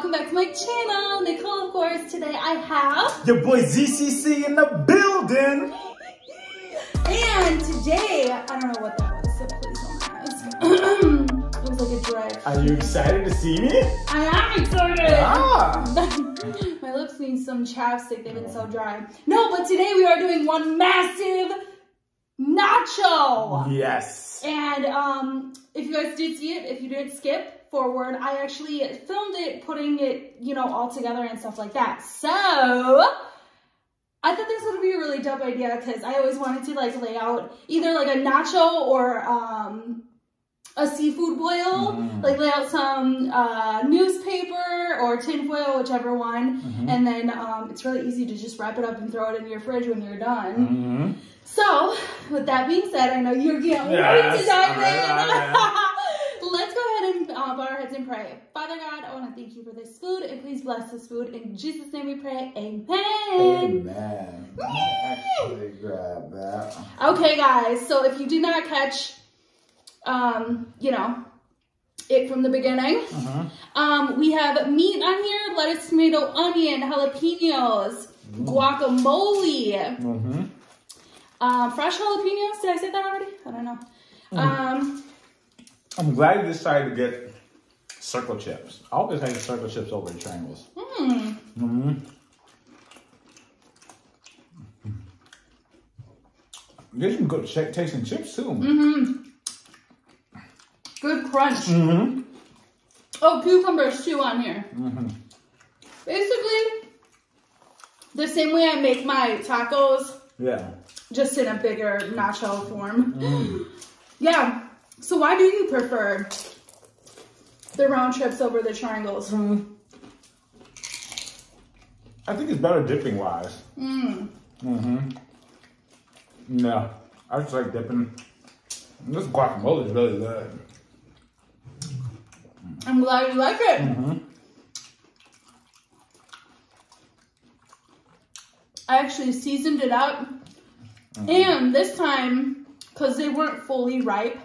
welcome back to my channel, Nicole of Course. Today I have your boy ZCC in the building. And today, I don't know what that was, so please don't ask. It was like a drive. Are you excited to see me? I am excited. Ah. My lips need some chapstick, they've been so dry. No, but today we are doing one massive nacho. Yes. And if you guys did see it, if you didn't, skip forward. I actually filmed it, putting it, you know, all together and stuff like that. So I thought this would be a really dope idea because I always wanted to like lay out either like a nacho or a seafood boil, like lay out some newspaper or tin foil, whichever one, and then it's really easy to just wrap it up and throw it in your fridge when you're done. So with that being said, I know you're getting ready to dive in. Let's go ahead and bow our heads and pray. Father God, I want to thank you for this food, and please bless this food. In Jesus' name we pray, amen. Amen. Actually grab that. Okay, guys, so if you did not catch, you know, it from the beginning, we have meat on here, lettuce, tomato, onion, jalapenos, guacamole, fresh jalapenos. Did I say that already? I don't know. I'm glad you decided to get circle chips. I always hate circle chips over the triangles. There's some good tasting chips too. Good crunch. Oh, cucumbers too on here. Basically, the same way I make my tacos. Yeah. Just in a bigger nacho form. Yeah. So why do you prefer the round trips over the triangles? I think it's better dipping wise. No, I just like dipping. This guacamole is really good. I'm glad you like it. I actually seasoned it up. And this time, because they weren't fully ripe,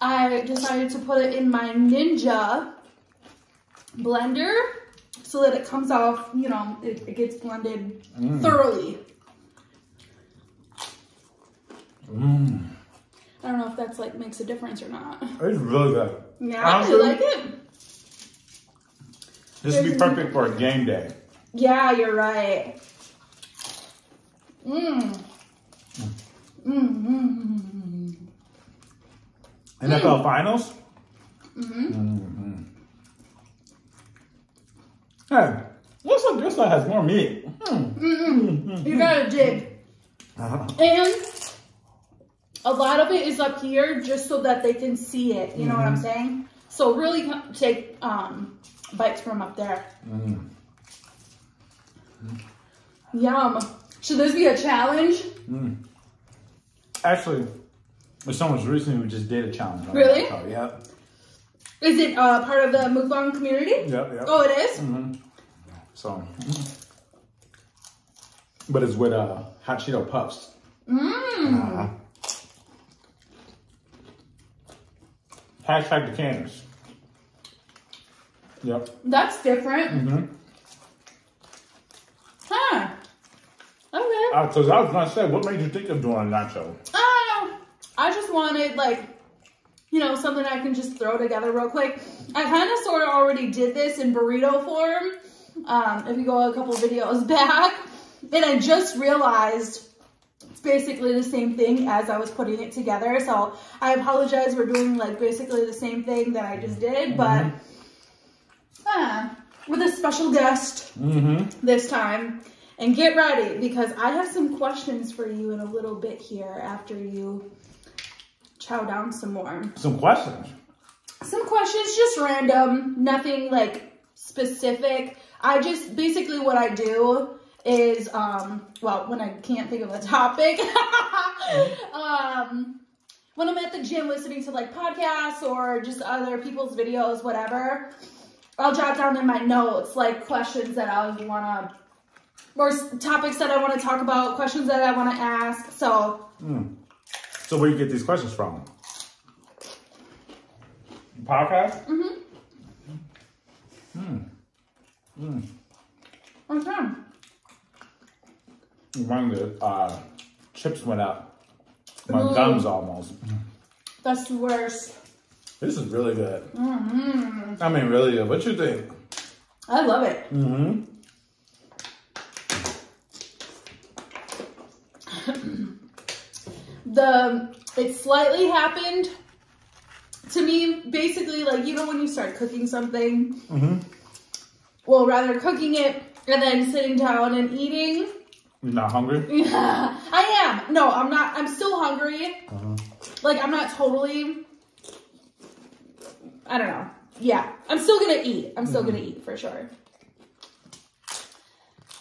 I decided to put it in my Ninja blender so that it comes off, you know, it gets blended thoroughly. I don't know if that's like makes a difference or not. It's really good. Yeah, I actually like it. This would be perfect for a game day. Yeah, you're right. NFL Finals? Hey, looks like this one has more meat. You gotta dig. And a lot of it is up here just so that they can see it. You know what I'm saying? So really take bites from up there. Yum. Should this be a challenge? Actually, with someone recently, we just did a challenge. Really? Oh, yeah. Is it part of the Mukbang community? Yep. Oh, it is? So, but it's with Hachito Puffs. Hashtag the canners. Yep. That's different. Huh. Okay. Because I was going to say, what made you think of doing a nacho? I just wanted, like, you know, something I can just throw together real quick. I kind of sort of already did this in burrito form, if you go a couple videos back. And I just realized it's basically the same thing as I was putting it together. So I apologize for doing, like, basically the same thing that I just did. But with a special guest this time. And get ready, because I have some questions for you in a little bit here after you chow down some more. Some questions? Some questions, just random, nothing like specific. I just, basically what I do is, well, when I can't think of a topic, when I'm at the gym listening to like podcasts or just other people's videos, whatever, I'll jot down in my notes like questions that I want to, or topics that I want to talk about, questions that I want to ask, so. So where do you get these questions from? Podcast? Okay. The chips went up. My gums almost. That's the worst. This is really good. Mm-hmm. I mean, really good. What you think? I love it. Mm-hmm. It slightly happened to me, basically, like, you know when you start cooking something? Mm-hmm. Well, rather cooking it and then sitting down and eating. You're not hungry? Yeah, I am. No, I'm not. I'm still hungry. Uh-huh. Like, I'm not totally... I don't know. Yeah, I'm still gonna eat. I'm still gonna eat for sure.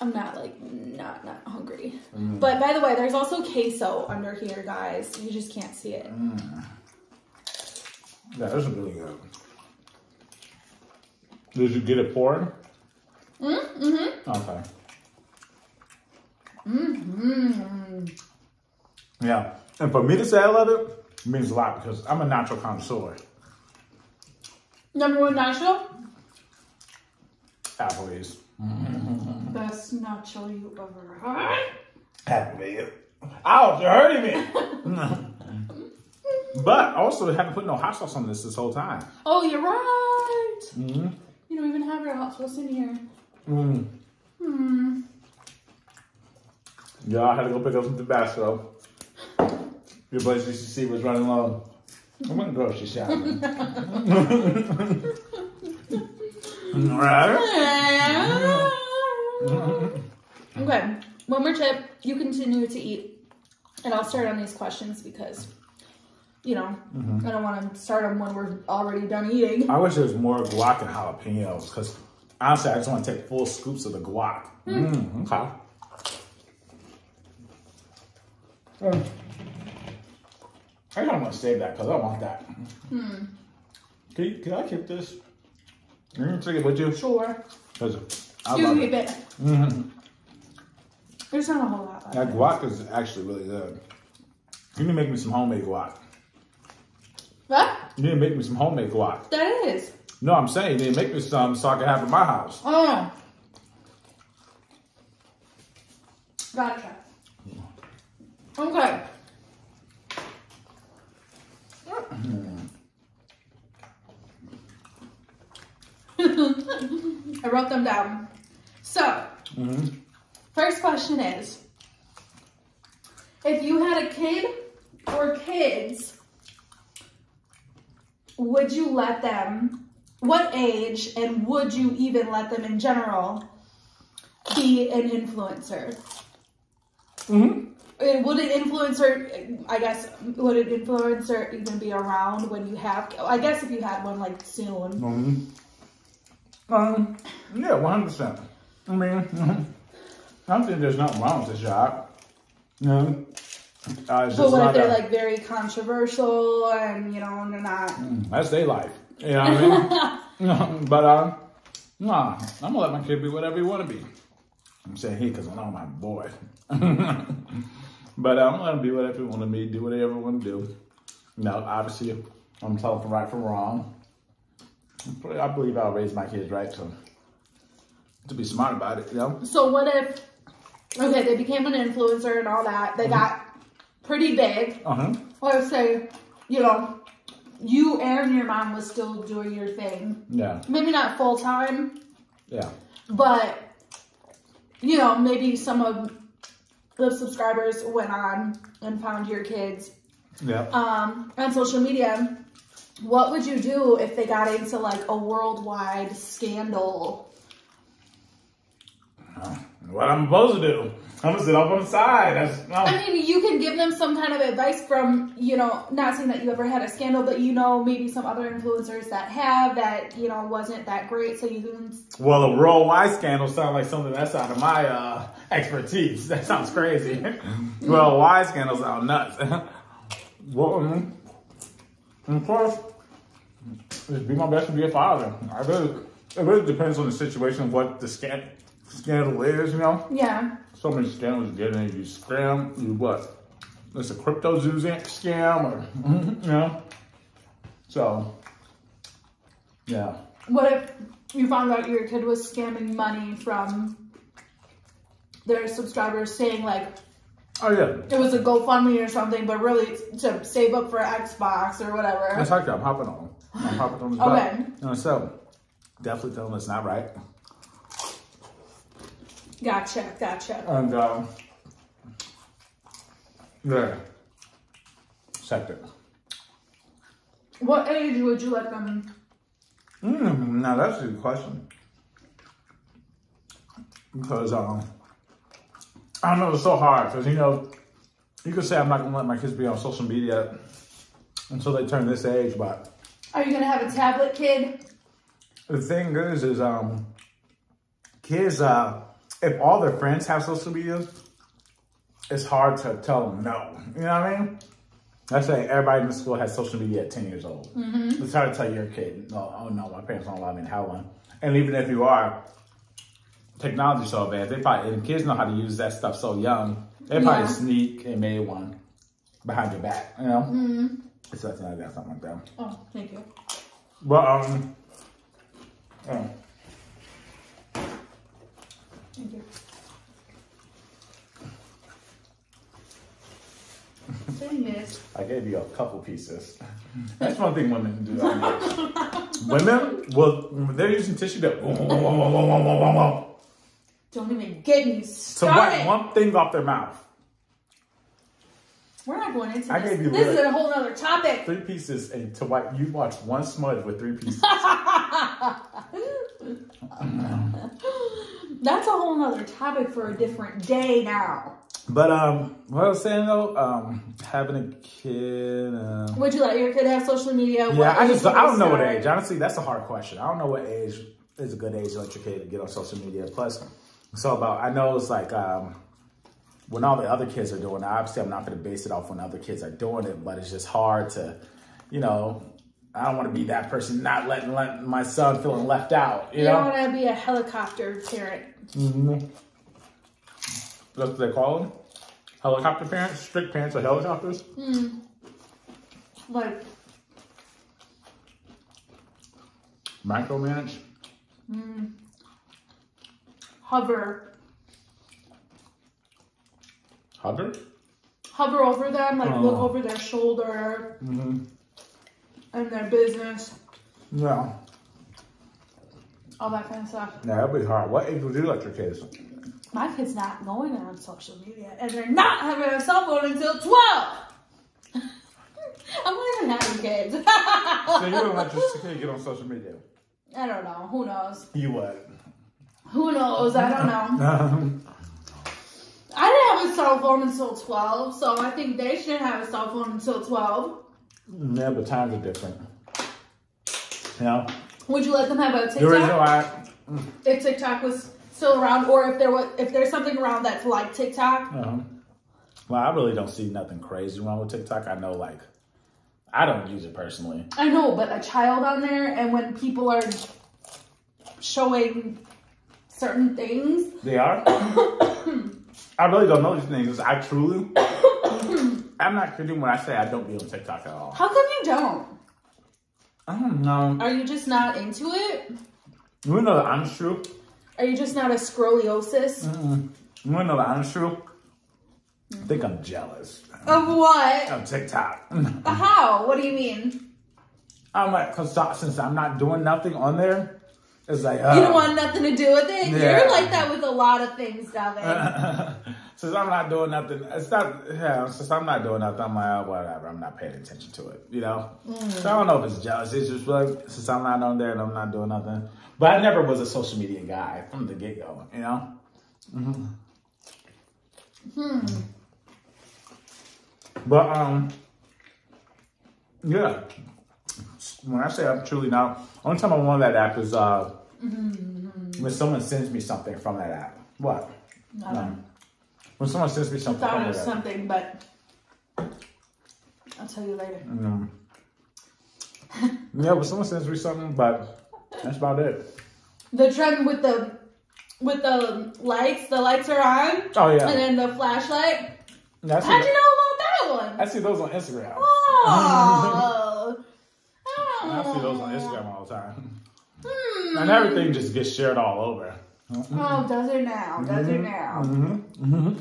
I'm not like not hungry. But by the way, there's also queso under here, guys. You just can't see it. Yeah, that's really good. Did you get it poured? Mm-hmm. Okay. Mm-hmm. Yeah, and for me to say I love it means a lot because I'm a nacho connoisseur. Number one nacho? Applebee's. Mm-hmm. Best nacho you ever had? Applebees. Ow, you're hurting me. But also, haven't put no hot sauce on this whole time. Oh, you're right. Mm-hmm. You don't even have your hot sauce in here. Mm. Hmm. Yeah, I had to go pick up some Tabasco. Your place UCC was running low. I'm gonna grocery shopping. Right? Okay, one more tip. You continue to eat, and I'll start on these questions because, you know, I don't want to start them when we're already done eating. I wish there was more guac and jalapenos because honestly, I just want to take full scoops of the guac. Okay. I don't want to save that because I want that. Can I keep this? You can take it with you? Sure. You keep it. There's not a whole lot. That guac is actually really good. You need to make me some homemade guac. What? You need to make me some homemade guac. That is. No, I'm saying you need to make me some so I can have it at my house. Oh. Gotcha. Okay. I wrote them down. So, first question is, if you had a kid or kids, would you let them, what age, and would you even let them in general be an influencer? Would an influencer, I guess, would an influencer even be around when you have, I guess if you had one like soon. Yeah, 100%. I mean, I don't think there's nothing wrong with this job. But what if they're like very controversial and, you know, they're not. That's their life. You know what I mean? But, nah, I'm gonna let my kid be whatever he wanna be. I'm saying he because I know my boy. But I'm gonna be whatever you want to be, do whatever you want to do. Now, obviously, I'm telling from right from wrong. I believe I'll raise my kids right to be smart about it, you know. So what if? Okay, they became an influencer and all that. They got pretty big. Let's say, you know, you and your mom was still doing your thing. Yeah. Maybe not full time. Yeah. But you know, maybe some of the subscribers went on and found your kids on social media. What would you do if they got into like a worldwide scandal? What I'm supposed to do? I'm gonna sit up on the side. I mean, you can give them some kind of advice from, you know, not saying that you ever had a scandal, but you know, maybe some other influencers that have that, you know, wasn't that great. So you can. Well, a worldwide scandal sounds like something that's out of my expertise. That sounds crazy. Worldwide scandals sound nuts. Of course, just be my best to be a father. It really depends on the situation of what the scandal is, you know? Yeah. So many scandals you get in. You scam, you what? It's a crypto zoo scam or, you know? So, yeah. What if you found out your kid was scamming money from their subscribers, saying like, oh yeah, it was a GoFundMe or something, but really to save up for Xbox or whatever. It's like that. I'm hopping on them. I'm hopping on his butt. Okay. You know, so definitely tell them it's not right. Gotcha, gotcha. And yeah, second. What age would you let them? Now that's a good question. Because I know it's so hard because, you know, you could say I'm not gonna let my kids be on social media until they turn this age, but are you gonna have a tablet kid? The thing is kids if all their friends have social media, it's hard to tell them no. You know what I mean? That's like everybody in the school has social media at 10 years old. Mm-hmm. It's hard to tell your kid, oh no, my parents don't allow me to have one. And even if you are, technology's so bad. They probably, and kids know how to use that stuff so young, they probably sneak and made one behind your back, you know? Mm-hmm. It's nothing like that, something like that. Oh, thank you. But, thank you. Thing is, I gave you a couple pieces. That's one thing women do. Women, well, they're using tissue that. Don't even get me started. To wipe one thing off their mouth. We're not going into this. This is a whole other topic. 3 pieces, and to wipe, you watch one smudge with 3 pieces. That's a whole other topic for a different day now. But what I was saying though, having a kid. Would you let your kid have social media? Yeah, I don't know what age. Honestly, that's a hard question. I don't know what age is a good age to let your kid get on social media. Plus, it's all about. I know it's like when all the other kids are doing it. Obviously, I'm not going to base it off when other kids are doing it, but it's just hard to, you know. I don't want to be that person not letting my son feeling left out. You know? Don't want to be a helicopter parent. Mm-hmm. That's what they call them? Helicopter parents? Strict parents are helicopters? Mm. Like. Micromanage? Mm. Hover. Hover? Hover over them, like look over their shoulder. Mm-hmm. And their business. Yeah. All that kind of stuff. Yeah, that'd be hard. What age would you let your kids? My kid's not going on social media, and they're not having a cell phone until 12. I'm not even having kids. So you don't let your kid get on social media? I don't know. Who knows? You what? Who knows? I don't know. I didn't have a cell phone until 12, so I think they shouldn't have a cell phone until 12. Yeah, but times are different. You know? Would you let them have a TikTok? The reason why if TikTok was still around, or if there was, if there's something around that's like TikTok. Well, I really don't see nothing crazy wrong with TikTok. I know, like, I don't use it personally. I know, but a child on there, and when people are showing certain things, they are. I really don't know these things. I truly, I'm not kidding when I say I don't be on TikTok at all. How come you don't? I don't know. Are you just not into it? You know the honest truth? Are you just not a scroliosis? You want to know the honest truth? I think I'm jealous. Of what? Of TikTok. How? What do you mean? I'm like, cause since I'm not doing nothing on there, it's like you don't want nothing to do with it. Yeah. You're like that with a lot of things, Dalvin. Since I'm not doing nothing, it's not. Yeah, since I'm not doing nothing, I'm like, oh, whatever. I'm not paying attention to it, you know. So I don't know if it's jealous. It's just like since I'm not on there and I'm not doing nothing. But I never was a social media guy from the get-go, you know? But, yeah. When I say I'm truly not, only time I'm on that app is when someone sends me something from that app. What? When someone sends me something from that app. I thought it was something, but I'll tell you later. Yeah, but someone sends me something, but that's about it. The trend with the lights. The lights are on. Oh yeah. And then the flashlight. How'd you know about that one? I see those on Instagram. Oh. I see those on Instagram all the time. And everything just gets shared all over. Oh, does it now? Does it now?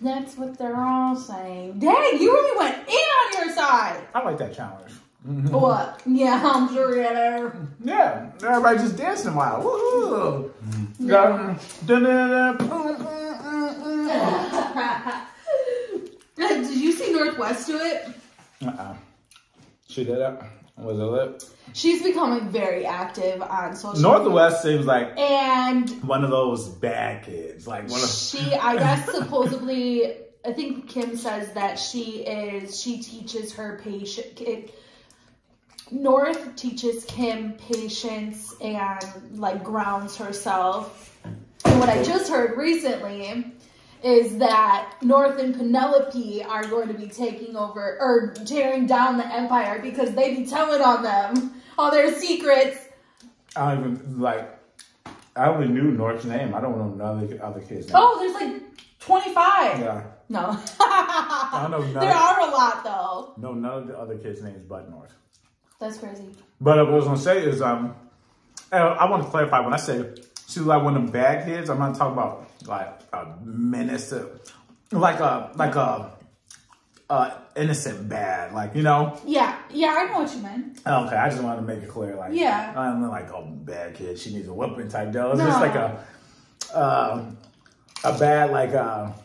That's what they're all saying. Dang, you really went in on your side. I like that challenge. What? Yeah, I'm sure you do. Yeah, everybody just dancing wild. Woohoo! Yeah. Did you see Northwest do it? She did it. Was it lit? She's becoming very active on social media. Northwest seems like one of those bad kids. Like one of I guess supposedly, I think Kim says that she teaches her patient. North teaches Kim patience and like grounds herself. And what I just heard recently is that North and Penelope are going to be taking over or tearing down the empire because they be telling on them all their secrets. I don't even I only knew North's name. I don't know another other kid's name. Oh, there's like 25. Yeah. No. I don't know none. There are a lot though. No, none of the other kids' names but North. That's crazy. But what I was gonna say is I want to clarify when I say she's like one of the bad kids, I'm not talking about like a menace, like a innocent bad, like, you know? Yeah, yeah, I know what you meant. Okay, I just wanted to make it clear, like, yeah, I'm not like, oh, bad kid, she needs a whipping type deal. It's just like a bad,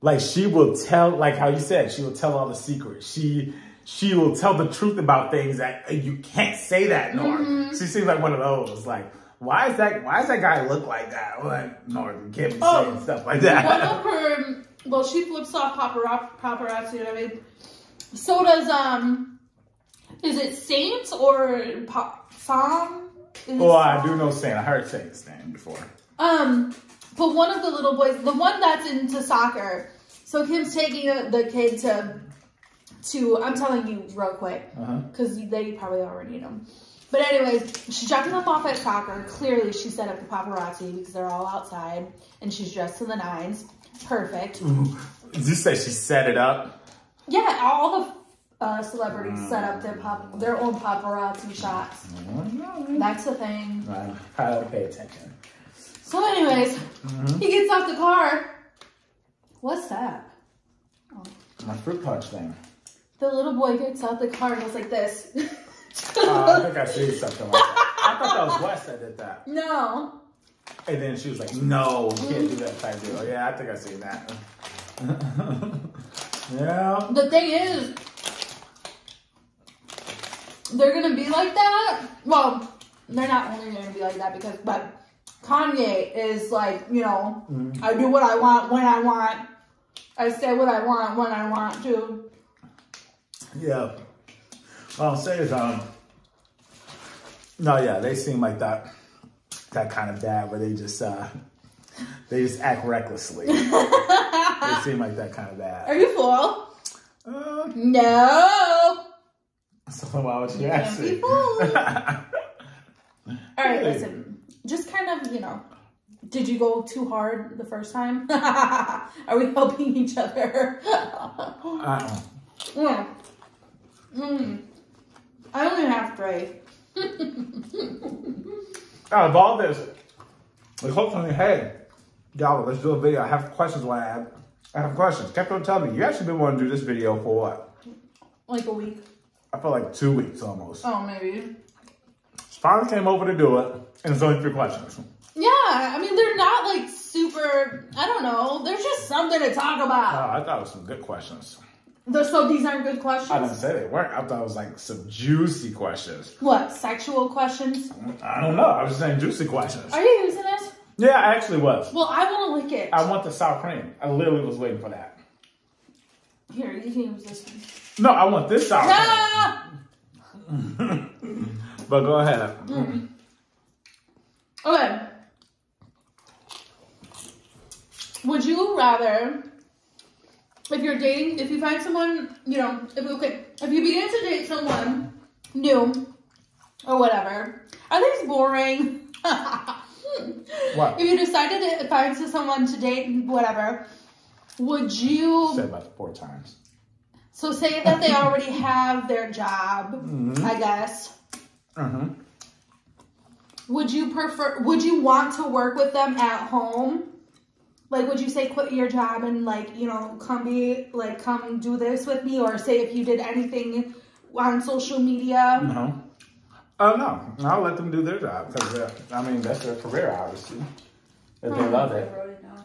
like she will tell, like how you said, she will tell all the secrets. She will tell the truth about things that you can't say that, Norm. She seems like one of those, like, Why is that guy look like that? Like, North can't be saying stuff like that. One of her, well, she flips off paparazzi, you know what I mean? So does, is it Saint or Sam? Oh, I do know Saint. I heard Saint's name before. But one of the little boys, the one that's into soccer, so Kim's taking the kid to I'm telling you real quick, because they probably already know. But anyways, she's dropping them off at soccer. Clearly, she set up the paparazzi because they're all outside, and she's dressed to the nines. Perfect. Ooh, did you say she set it up? Yeah, all the celebrities set up their own paparazzi shots. That's the thing. I don't pay attention. So anyways, he gets off the car. What's that? Oh. My fruit punch thing. The little boy gets out the car and goes like this. I think I see something like that. I thought that was Wes that did that. No. And then she was like, no, you can't do that type deal. Yeah, I think I seen that. Yeah. The thing is, they're going to be like that. Well, they're not only going to be like that because, but Kanye is like, you know, I do what I want, when I want. I say what I want, when I want to. Yeah. Well, I'll say is, no, yeah, they seem like that kind of dad where they just act recklessly. They seem like that kind of dad. Are you full? No. So why would you ask me? All right, hey. Listen, just kind of, you know, did you go too hard the first time? Are we helping each other? Yeah. I only have 3. Out of all this, like, hopefully, hey, y'all, let's do a video. I have questions. I have questions. Kept on telling me, you actually been wanting to do this video for what? Like a week. I feel like 2 weeks almost. Oh, maybe. Finally came over to do it, and it's only 3 questions. Yeah, I mean, they're not like super, I don't know. There's just something to talk about. Oh, I thought it was some good questions. So these aren't good questions? I didn't say they weren't. I thought it was like some juicy questions. What? Sexual questions? I don't know. I was just saying juicy questions. Are you using this? Yeah, I actually was. Well, I want to lick it. I want the sour cream. I literally was waiting for that. Here, you can use this one. No, I want this sour cream. But go ahead. Okay. Would you rather... If you're dating, if you find someone, you know, if you begin to date someone new or whatever, I think it's boring. What? If you decided to find someone to date, whatever, would you... Say about 4 times. So say that they already have their job, I guess. Would you prefer, would you want to work with them at home? Like, would you say quit your job and, like, you know, come be, like, come do this with me? Or say if you did anything on social media? No. No. I'll let them do their job. Because, I mean, that's their career, obviously. If they love it. I wrote it down,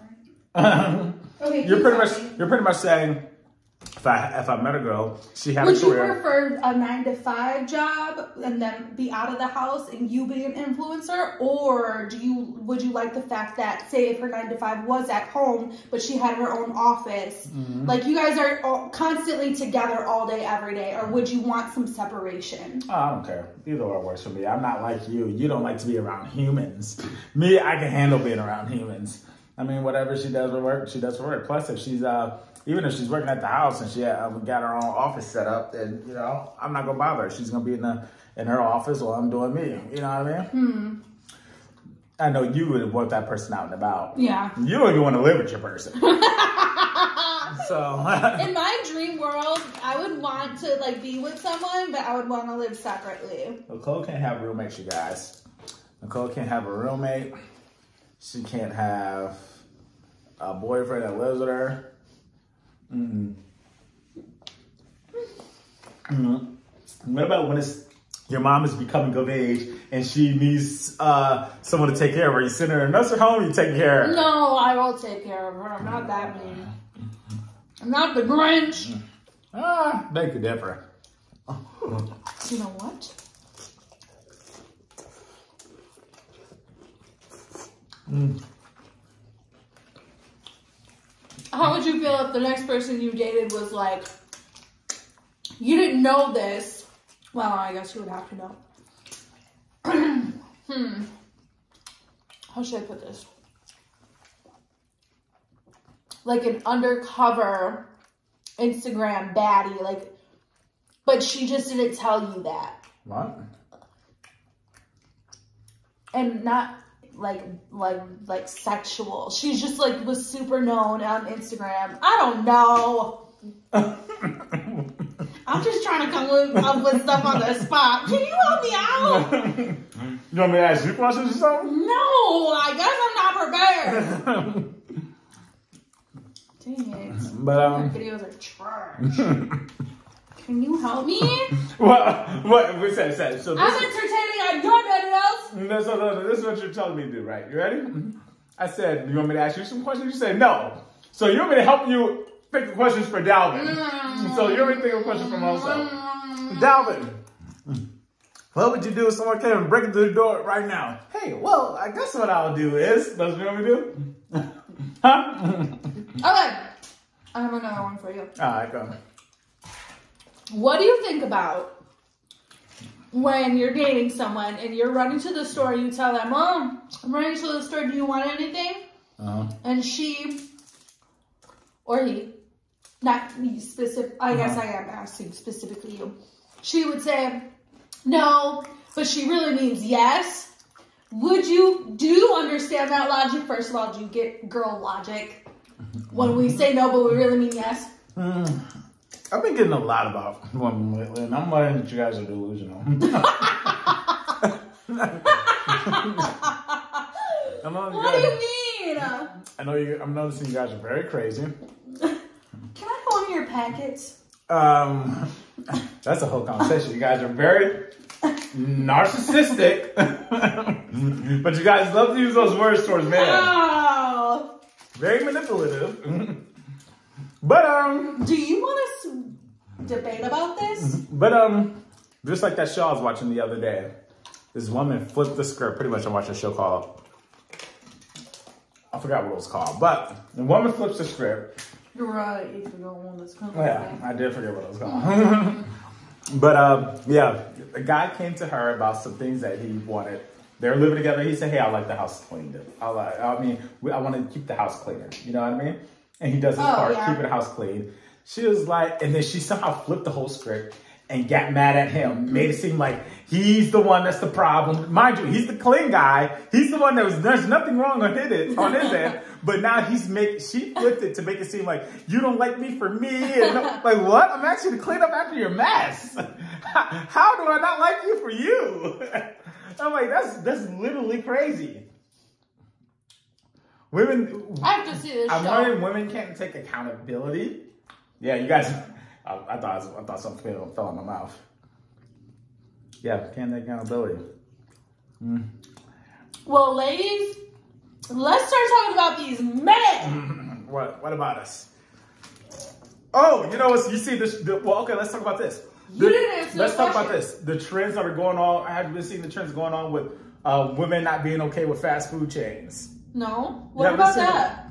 right? Okay, you're pretty much saying, if I met a girl, she had a career. Would you prefer a 9-to-5 job and then be out of the house and you be an influencer, or would you like the fact that, say if her 9-to-5 was at home but she had her own office, mm-hmm. like you guys are constantly together all day every day, or would you want some separation? Oh, I don't care. Either or works for me. I'm not like you. You don't like to be around humans. Me, I can handle being around humans. I mean, whatever she does for work, she does for work. Plus, if she's even if she's working at the house and she got her own office set up, then, you know, I'm not going to bother her. She's going to be in her office while I'm doing me. You know what I mean? Hmm. I know you would want that person out and about. Yeah. You don't even want to live with your person. So. In my dream world, I would want to, like, be with someone, but I would want to live separately. Nicole can't have roommates, you guys. Nicole can't have a roommate. She can't have a boyfriend that lives with her. Mm-mm. Mm-hmm. What about when it's your mom is becoming of age and she needs someone to take care of her? You send her a nursing home, you take care of her? No, I will take care of her. I'm not that mean. I'm not the Grinch. Ah, thank you, Deborah. You know what? Mm. How would you feel if the next person you dated was like, you didn't know this? Well, I guess you would have to know. How should I put this? Like an undercover Instagram baddie, like, but she just didn't tell you that. What? And not... like sexual. She's just like was super known on Instagram. I don't know. I'm just trying to come up with stuff on the spot. Can you help me out? You want me to ask you questions or something? No, I guess I'm not prepared. Dang it. But my videos are trash. Can you help me? What? We said. So I'm entertaining on your videos. No. This is what you're telling me to do, right? You ready? I said, you want me to ask you some questions? You said no. So you want me to help you pick the questions for Dalvin. So you already pick a question from also. Dalvin, what would you do if someone came and break through the door right now? Hey, well, I guess what I'll do is, that's what we do. Huh? Okay. I have another one for you. All right, go. What do you think about when you're dating someone and you're running to the store and you tell them, Mom, I'm running to the store, do you want anything? And she, or he, not me specific. I guess I am asking specifically you. She would say no, but she really means yes. Would you, do you understand that logic? First of all, do you get girl logic when we say no, but we really mean yes? I've been getting a lot about women lately, and I'm learning that you guys are delusional. What do you mean? I know you. I'm noticing you guys are very crazy. Can I go on your packets? That's a whole conversation. You guys are very narcissistic, but you guys love to use those words towards men. Oh. Very manipulative. But do you want to debate about this? But just like that show I was watching the other day, this woman flipped the script. Pretty much, I watched a show called, I forgot what it was called, but the woman flips the script. You're right, you forgot what it was called. Yeah, I did forget what it was called. But yeah, a guy came to her about some things that he wanted. They're living together. He said, "Hey, I like the house cleaned up. I want to keep the house cleaner." You know what I mean? And he does his part, keeping the house clean. She was like, and then she somehow flipped the whole script and got mad at him. Made it seem like he's the one that's the problem. Mind you, he's the clean guy. He's the one that was, there's nothing wrong on his end. But now she flipped it to make it seem like, you don't like me for me. And like, what? I'm actually to clean up after your mess. How do I not like you for you? I'm like, that's literally crazy. Women, I have to see this. I'm wondering women can't take accountability. Yeah, you guys. I thought something fell in my mouth. Yeah, can't take accountability. Mm. Well, ladies, let's start talking about these men. What about us? Oh, you know what? You see this? Well, okay. Let's talk about this. Let's talk about this. The trends that are going on. I have been seeing the trends going on with women not being okay with fast food chains. No. What about that?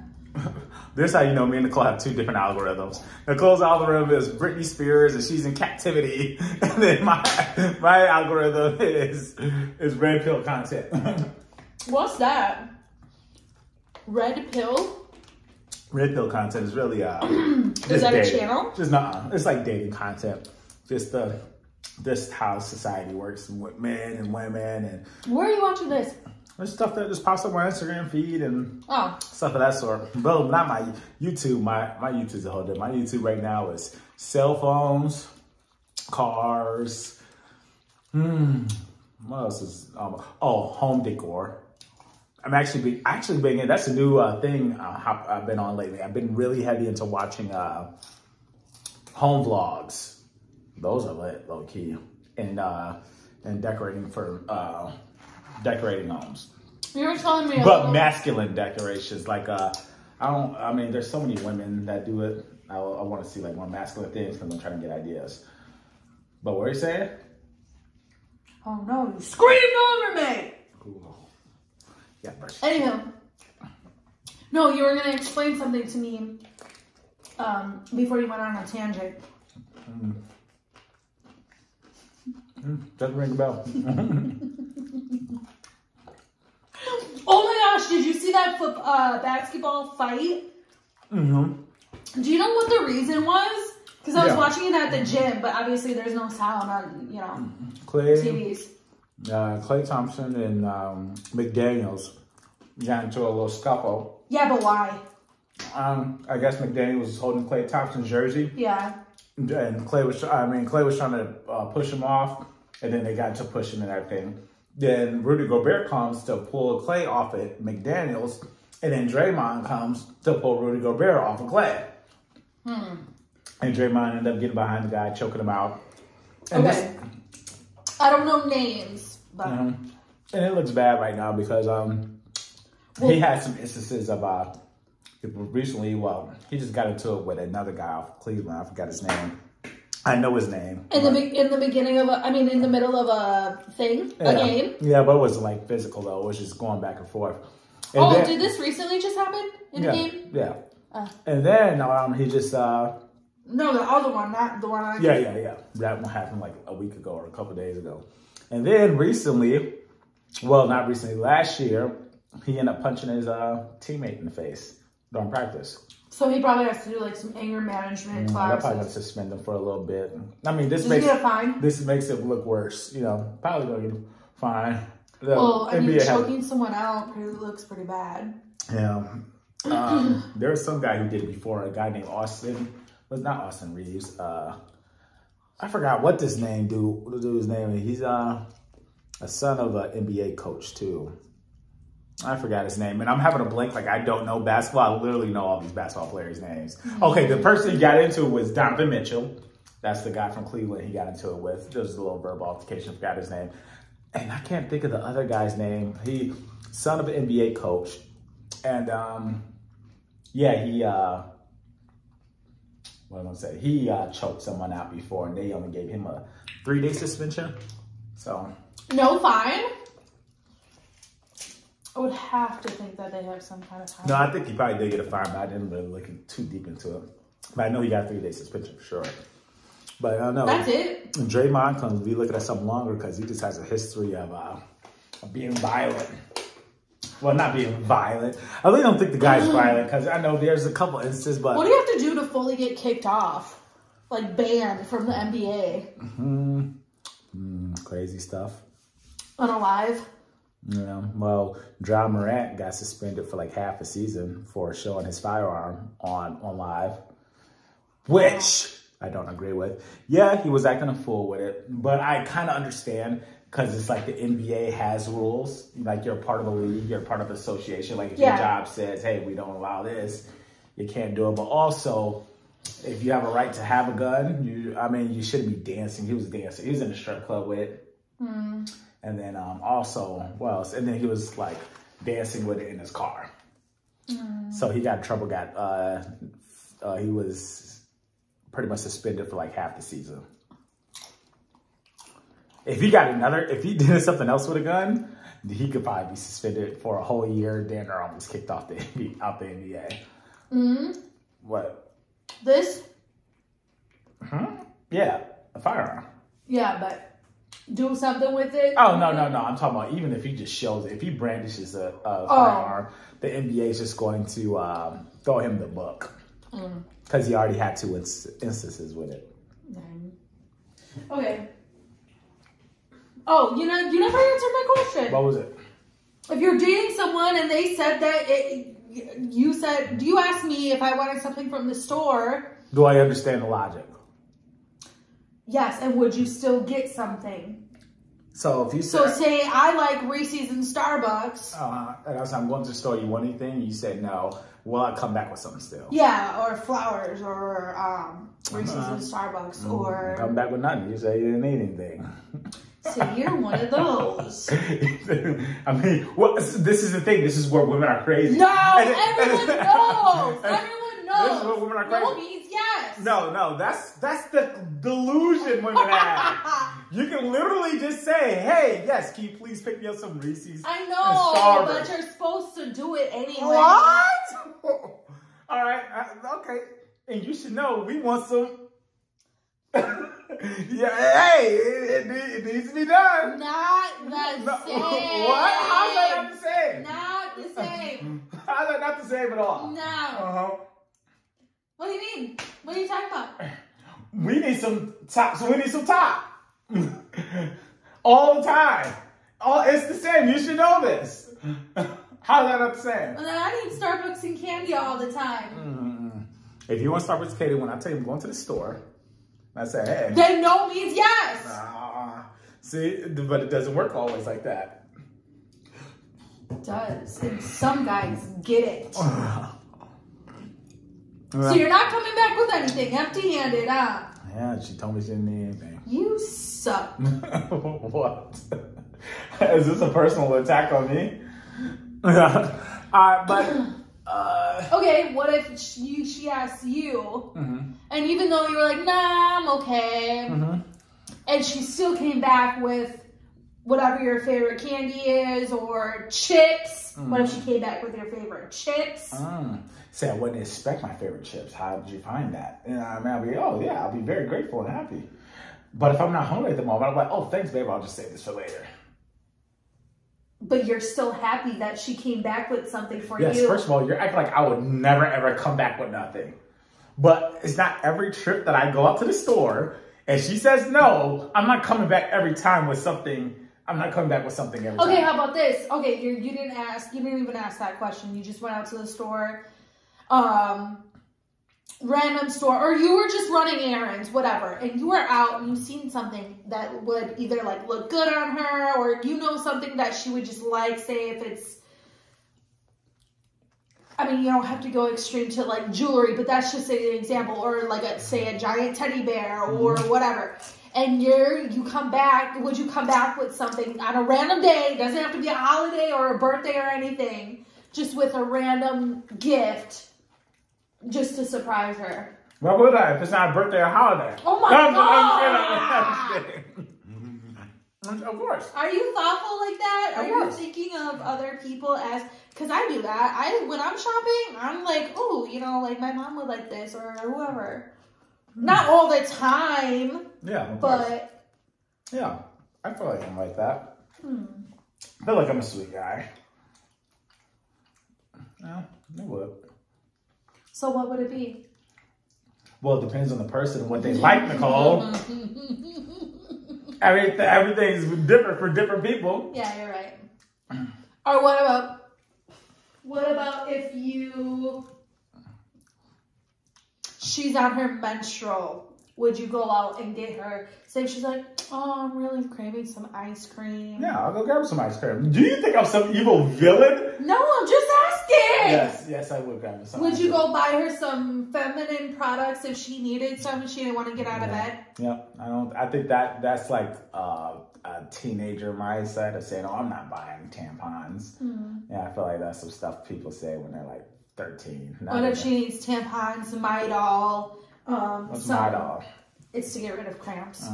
This is how you know me and Nicole have two different algorithms. Nicole's algorithm is Britney Spears and she's in captivity. And then my algorithm is red pill content. What's that? Red pill? Red pill content is really is that dating. A channel? Just not. It's like dating content. Just this how society works with men and women and. Where are you watching this? There's stuff that just pops up on my Instagram feed and stuff of that sort. But not my YouTube. My YouTube's a whole different. My YouTube right now is cell phones, cars. What else is home decor. I'm actually being that's a new thing I've been on lately. I've been really heavy into watching home vlogs. Those are lit, low key, and decorating for. Decorating homes. You were telling me, but masculine decorations. Like I mean, there's so many women that do it. I want to see like more masculine things because I'm trying to get ideas. But what are you saying? Oh no! You screamed over me. Ooh. Yeah. Anyhow, no, you were gonna explain something to me before you went on a tangent. Doesn't ring a bell. Oh my gosh, did you see that basketball fight? Mm-hmm. Do you know what the reason was? Because I was watching it at the gym, but obviously there's no sound on, you know, TVs. Klay Thompson and McDaniels got into a little scuffle. Yeah, but why? I guess McDaniels was holding Klay Thompson's jersey. Yeah. And Klay was trying to push him off, and then they got to pushing and everything. Then Rudy Gobert comes to pull Klay off at McDaniels, and then Draymond comes to pull Rudy Gobert off of Klay. Hmm. And Draymond ended up getting behind the guy, choking him out. And okay. I don't know names, but... And it looks bad right now because he had some instances of... recently, he just got into it with another guy off of Cleveland. I forgot his name. I know his name. In the middle of a thing, a game. Yeah, but it wasn't like physical though. It was just going back and forth. And did this recently just happen in the game? Yeah. And then he just. No, the other one, not the one. Yeah. That one happened like a week ago or a couple days ago, and then recently, well, not recently, last year, he ended up punching his teammate in the face during practice. So he probably has to do like some anger management classes. I probably have to suspend him for a little bit. I mean, this makes it look worse. You know, probably gonna get fine. Well, I mean, choking someone out looks pretty bad. Yeah, there was some guy who did it before. A guy named Austin was not Austin Reeves. I forgot what this name dude's name is. He's a son of an NBA coach too. I forgot his name, and I'm having a blank. Like, I don't know basketball. I literally know all these basketball players' names. Okay, the person he got into was Donovan Mitchell. That's the guy from Cleveland he got into it with. There was a little verbal altercation. Forgot his name. And I can't think of the other guy's name. He, son of an NBA coach. And, he choked someone out before, and they only gave him a 3-day suspension. So. No fine. I would have to think that they have some kind of fine. No, I think he probably did get a fine, but I didn't really look too deep into it. But I know he got a 3-day suspension for sure. But I don't know. That's it. Draymond comes, be looking at something longer because he just has a history of being violent. Well, not being violent. I really don't think the guy's violent because I know there's a couple instances, but... What do you have to do to fully get kicked off? Like, banned from the NBA? Crazy stuff. Unalive? Yeah, well, Ja Morant got suspended for like half a season for showing his firearm on live, which I don't agree with. Yeah, he was acting a fool with it, but I kind of understand because it's like the NBA has rules. Like you're part of a league, you're part of an association. Like if your job says, hey, we don't allow this, you can't do it. But also, if you have a right to have a gun, you shouldn't be dancing. He was dancing. He was in a strip club with it. Mm. And then he was like dancing with it in his car. Mm. So he got in trouble, he was pretty much suspended for like half the season. If he got if he did something else with a gun, he could probably be suspended for a whole year. Then they're almost kicked off the NBA. Mm-hmm. What? This? Huh? Yeah, a firearm. Yeah, but do something with it? Oh, no. I'm talking about even if he just shows it. If he brandishes a firearm, the NBA is just going to throw him the book. Because he already had two instances with it. Okay. Oh, you never answered my question. What was it? If you're dating someone and they said that, you said, do you ask me if I wanted something from the store? Do I understand the logic? Yes, and would you still get something? So if you said... So say I like Reese's and Starbucks. And I said, I'm going to the store, you want anything? You said no. Well, I'll come back with something still. Yeah, or flowers, or Reese's and Starbucks, or... Come back with nothing. You said you didn't need anything. So you're one of those. I mean, this is the thing. This is where women are crazy. No, everyone knows. Everyone knows. This is where women are crazy. No means yes. No, that's the delusion women have. You can literally just say, hey, yes, can you please pick me up some Reese's? I know, but you're supposed to do it anyway. What? All right, okay. And you should know, we want some... Yeah, hey, it needs to be done. Not the same. What? How's that not the same? Not the same. How's that not the same at all? No. Uh-huh. What do you mean? What are you talking about? We need some top, so we need some top. All the time. It's the same. You should know this. How's that not the same? Well, then I need Starbucks and candy all the time. Mm. If you want Starbucks candy, when I tell you I'm going to the store... I said, hey. Then no means yes. See, but it doesn't work always like that. It does. And some guys get it. So you're not coming back with anything empty-handed, huh? Yeah, she told me she didn't need anything. You suck. What? Is this a personal attack on me? Okay, what if she asks you, mm-hmm. and even though you were like, nah, I'm okay, mm-hmm. and she still came back with whatever your favorite candy is, or chips. Mm. What if she came back with your favorite chips? Mm. See, I wouldn't expect my favorite chips. How did you find that? And I'll be, oh yeah, I'll be very grateful and happy. But if I'm not hungry at the moment, I'm like, oh, thanks, babe, I'll just save this for later. But you're still happy that she came back with something for you. Yes, first of all, you're acting like I would never, ever come back with nothing. But it's not every trip that I go out to the store and she says no, I'm not coming back every time with something. I'm not coming back with something every time. Okay, how about this? Okay, you didn't even ask that question. You just went out to the store, random store, or you were just running errands, whatever, and you were out and you seen something that would either like look good on her, or something that she would just like, say if it's, I mean, you don't have to go extreme to like jewelry, but that's just an example, or like say a giant teddy bear or whatever, and you come back, would you come back with something on a random day? It doesn't have to be a holiday or a birthday or anything, just with a random gift. Just to surprise her. Why would I? If it's not a birthday or holiday. Oh my God! Of course. Are you thoughtful like that? Are you thinking of other people as... Because I do that. When I'm shopping, I'm like, oh, like my mom would like this or whoever. Not all the time. Yeah, but... Yeah, I feel like I'm like that. Hmm. I feel like I'm a sweet guy. Yeah, I would. So what would it be? Well, it depends on the person and what they like, Nicole. Everything's different for different people. Yeah, you're right. Or what about if she's on her menstrual? would you go out and get her? Say she's like, oh, I'm really craving some ice cream. Yeah, I'll go grab some ice cream. Do you think I'm some evil villain? No, I'm just asking. Yes, I would grab some. Would you go buy her some feminine products if she needed some and she didn't want to get out of bed? Yeah, I think that's like a teenager mindset of saying, oh, I'm not buying tampons. Mm-hmm. Yeah, I feel like that's some stuff people say when they're like 13. What if she needs tampons, Midol? What's Midol? It's to get rid of cramps.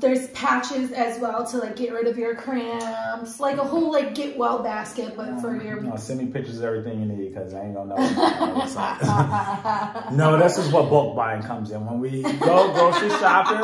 There's patches as well to like get rid of your cramps, like a whole like get well basket, but for your. No, send me pictures of everything you need because I ain't gonna know. No, this is what bulk buying comes in. When we go grocery shopping,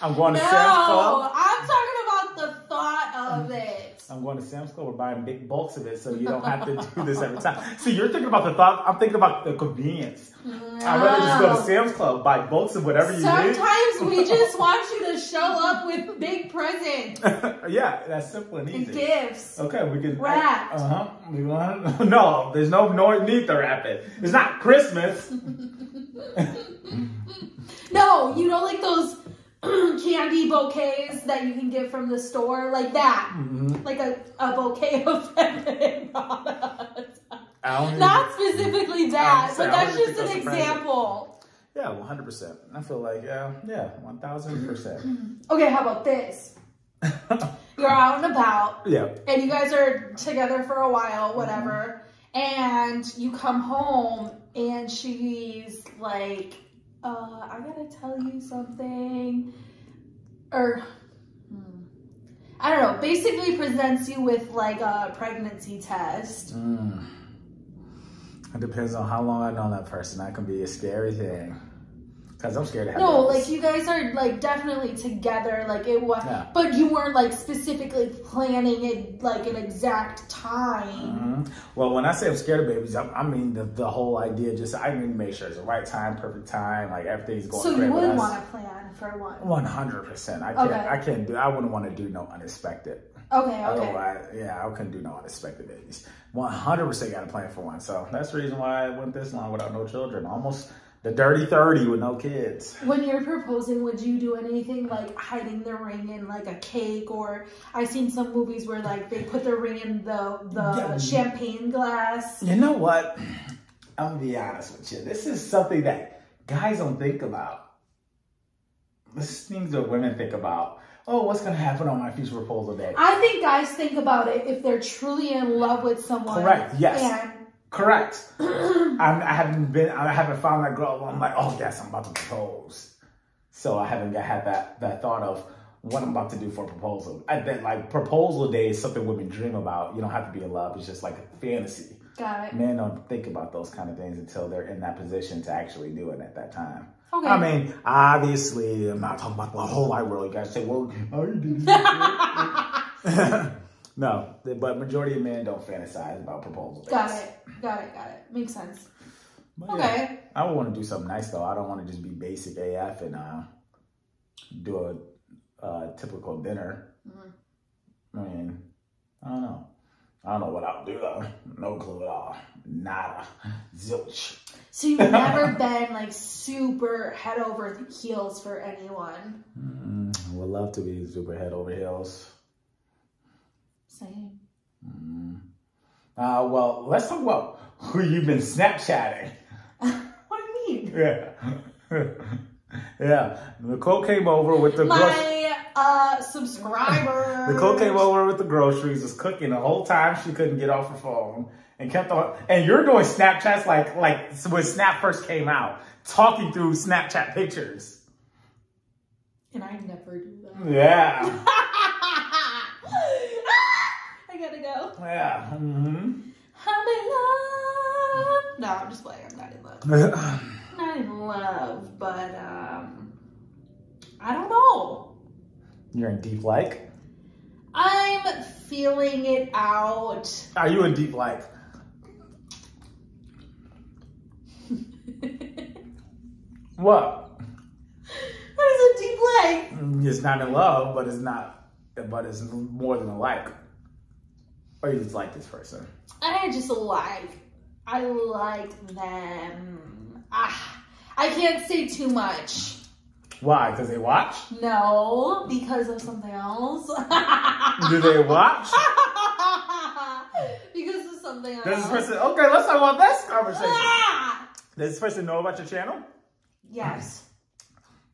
I'm going to Sam's Club. No, I'm talking about the thought of it. I'm going to Sam's Club. We're buying big bulks of it, so you don't have to do this every time. See, you're thinking about the thought. I'm thinking about the convenience. No. I'd rather just go to Sam's Club, buy bulks of whatever you need. Sometimes we just want you to show up with big presents. Yeah, that's simple and easy. And gifts. Okay, we can wrap. We want. No, there's no need to wrap it. It's not Christmas. No, you don't like those candy bouquets that you can get from the store, like that, like a bouquet of feminine products. Not specifically that, but that's just an example. Yeah, 100%. I feel like, yeah, 1,000%. Okay, how about this? You're out and about, and you guys are together for a while, whatever, and you come home, and she's like, I gotta tell you something, or I don't know, basically presents you with like a pregnancy test. It depends on how long I know that person. That can be a scary thing because I'm scared to have like you guys are like definitely together, like it was but you weren't like specifically planning it like an exact time. Well, when I say I'm scared of babies, I mean the whole idea, just I need to make sure it's the right time, perfect time, like everything's going so great. So you would want to plan for one? 100%. I wouldn't want to do no unexpected. Okay. Otherwise, I couldn't do no unexpected babies. 100% got to plan for one. So that's the reason why I went this long without no children. Almost the dirty 30 with no kids. When you're proposing, would you do anything like hiding the ring in like a cake? Or I've seen some movies where like they put the ring in the champagne glass. You know what? I'm gonna be honest with you. This is something that guys don't think about. This is things that women think about. Oh, what's going to happen on my future proposal day? I think guys think about it if they're truly in love with someone. Correct, yes. Correct. I haven't found that girl. I'm like, oh yes, I'm about to propose. So I haven't had that thought of what I'm about to do for a proposal. I think like proposal day is something women dream about. You don't have to be in love. It's just like a fantasy. Got it. Men don't think about those kind of things until they're in that position to actually do it at that time. Okay. I mean, obviously, I'm not talking about the whole wide world. You guys say, well, how you doing? No, but majority of men don't fantasize about proposal dates. Got it. Makes sense. But okay. Yeah, I would want to do something nice, though. I don't want to just be basic AF and do a typical dinner. I mean, I don't know what I'll do, though. No clue at all. Nada. Zilch. So you've never been, like, super head over heels for anyone? I would love to be super head over heels. Same. Well, let's talk about who you've been Snapchatting. What do you mean? Nicole came over with the... subscriber. Nicole came over with the groceries, was cooking the whole time. She couldn't get off her phone and kept on. And you're doing Snapchats like when Snap first came out, talking through Snapchat pictures. And I never do that. Yeah. I gotta go. Yeah. I'm in love. No, I'm just playing. I'm not in love. Not in love, but I don't know. You're in deep like? I'm feeling it out. Are you in deep like? What? What is a deep like? It's not in love, but it's more than a like. Or you just like this person? I just like them. I can't say too much. Why? Because they watch? No, because of something else. Do they watch? Because of something else. Does this person, okay, let's talk about this conversation. Ah! Does this person know about your channel? Yes.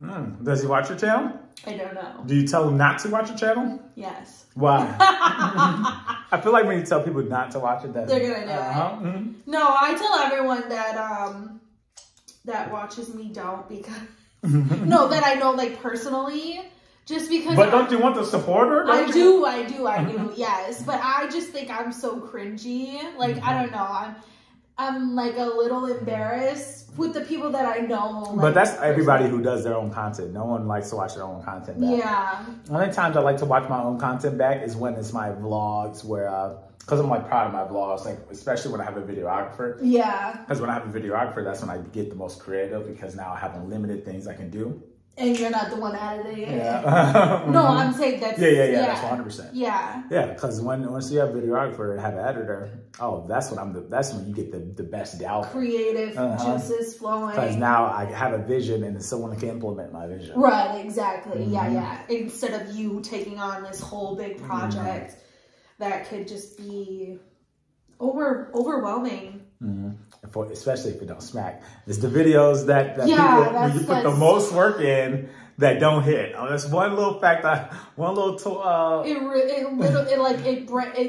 Mm. Does he watch your channel? I don't know. Do you tell him not to watch your channel? Yes. Why? I feel like when you tell people not to watch it, that they're gonna do it. Mm-hmm. No, I tell everyone that that watches me don't because no, that I know like personally, just because. But don't you want the supporter? I do. Yes, but I just think I'm so cringy. Like I don't know. I'm like a little embarrassed with the people that I know. Like, but that's everybody who does their own content. No one likes to watch their own content back. Yeah. The only times I like to watch my own content back is when it's my vlogs where, because I'm like proud of my vlogs, like especially when I have a videographer. Yeah. Because when I have a videographer, that's when I get the most creative because now I have unlimited things I can do. And you're not the one editing it. Yeah. No, I'm saying that's... Yeah. That's 100%. Yeah. Yeah, because once you have a videographer and have an editor, oh, that's when you get the best Dalvin. Creative juices flowing. Because now I have a vision and someone can implement my vision. Right, exactly. Mm-hmm. Yeah. Instead of you taking on this whole big project that could just be overwhelming. Mm-hmm. Especially if you don't smack. It's the videos that people put the most work in that don't hit. Oh, that's one little fact. It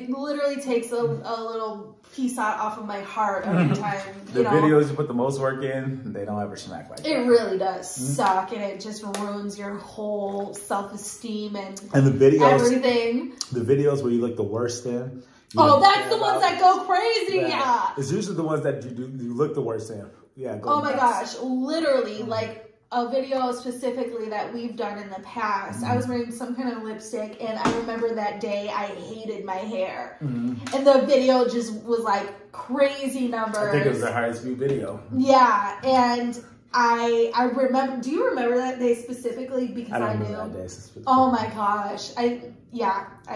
literally takes a little piece off of my heart every time. Videos you put the most work in, they don't ever smack like that. It really does suck, and it just ruins your whole self-esteem and the videos, everything. The videos where you look the worst in. Oh, that's the ones that go crazy, yeah. It's usually the ones that you look the worst in. Yeah. Oh my gosh, literally, like a video specifically that we've done in the past. I was wearing some kind of lipstick, and I remember that day I hated my hair, and the video just was like crazy numbers. I think it was the highest view video. Yeah, and I remember. Do you remember that day specifically? Because I knew. That day specifically. Oh my gosh, I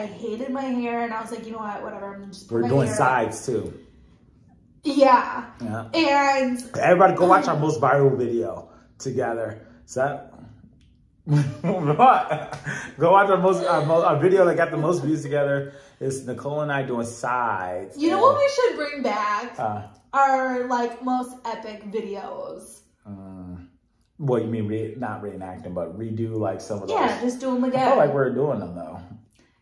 hated my hair, and I was like, you know what, whatever. I'm just We're doing sides too. Yeah. Yeah. And everybody go watch our most viral video together. So go watch our video that got the most views together. It's Nicole and I doing sides. You know what we should bring back? Our like most epic videos. Well, you mean not reenacting, but redo like some of those. Yeah, just do them again. I feel like we're doing them though.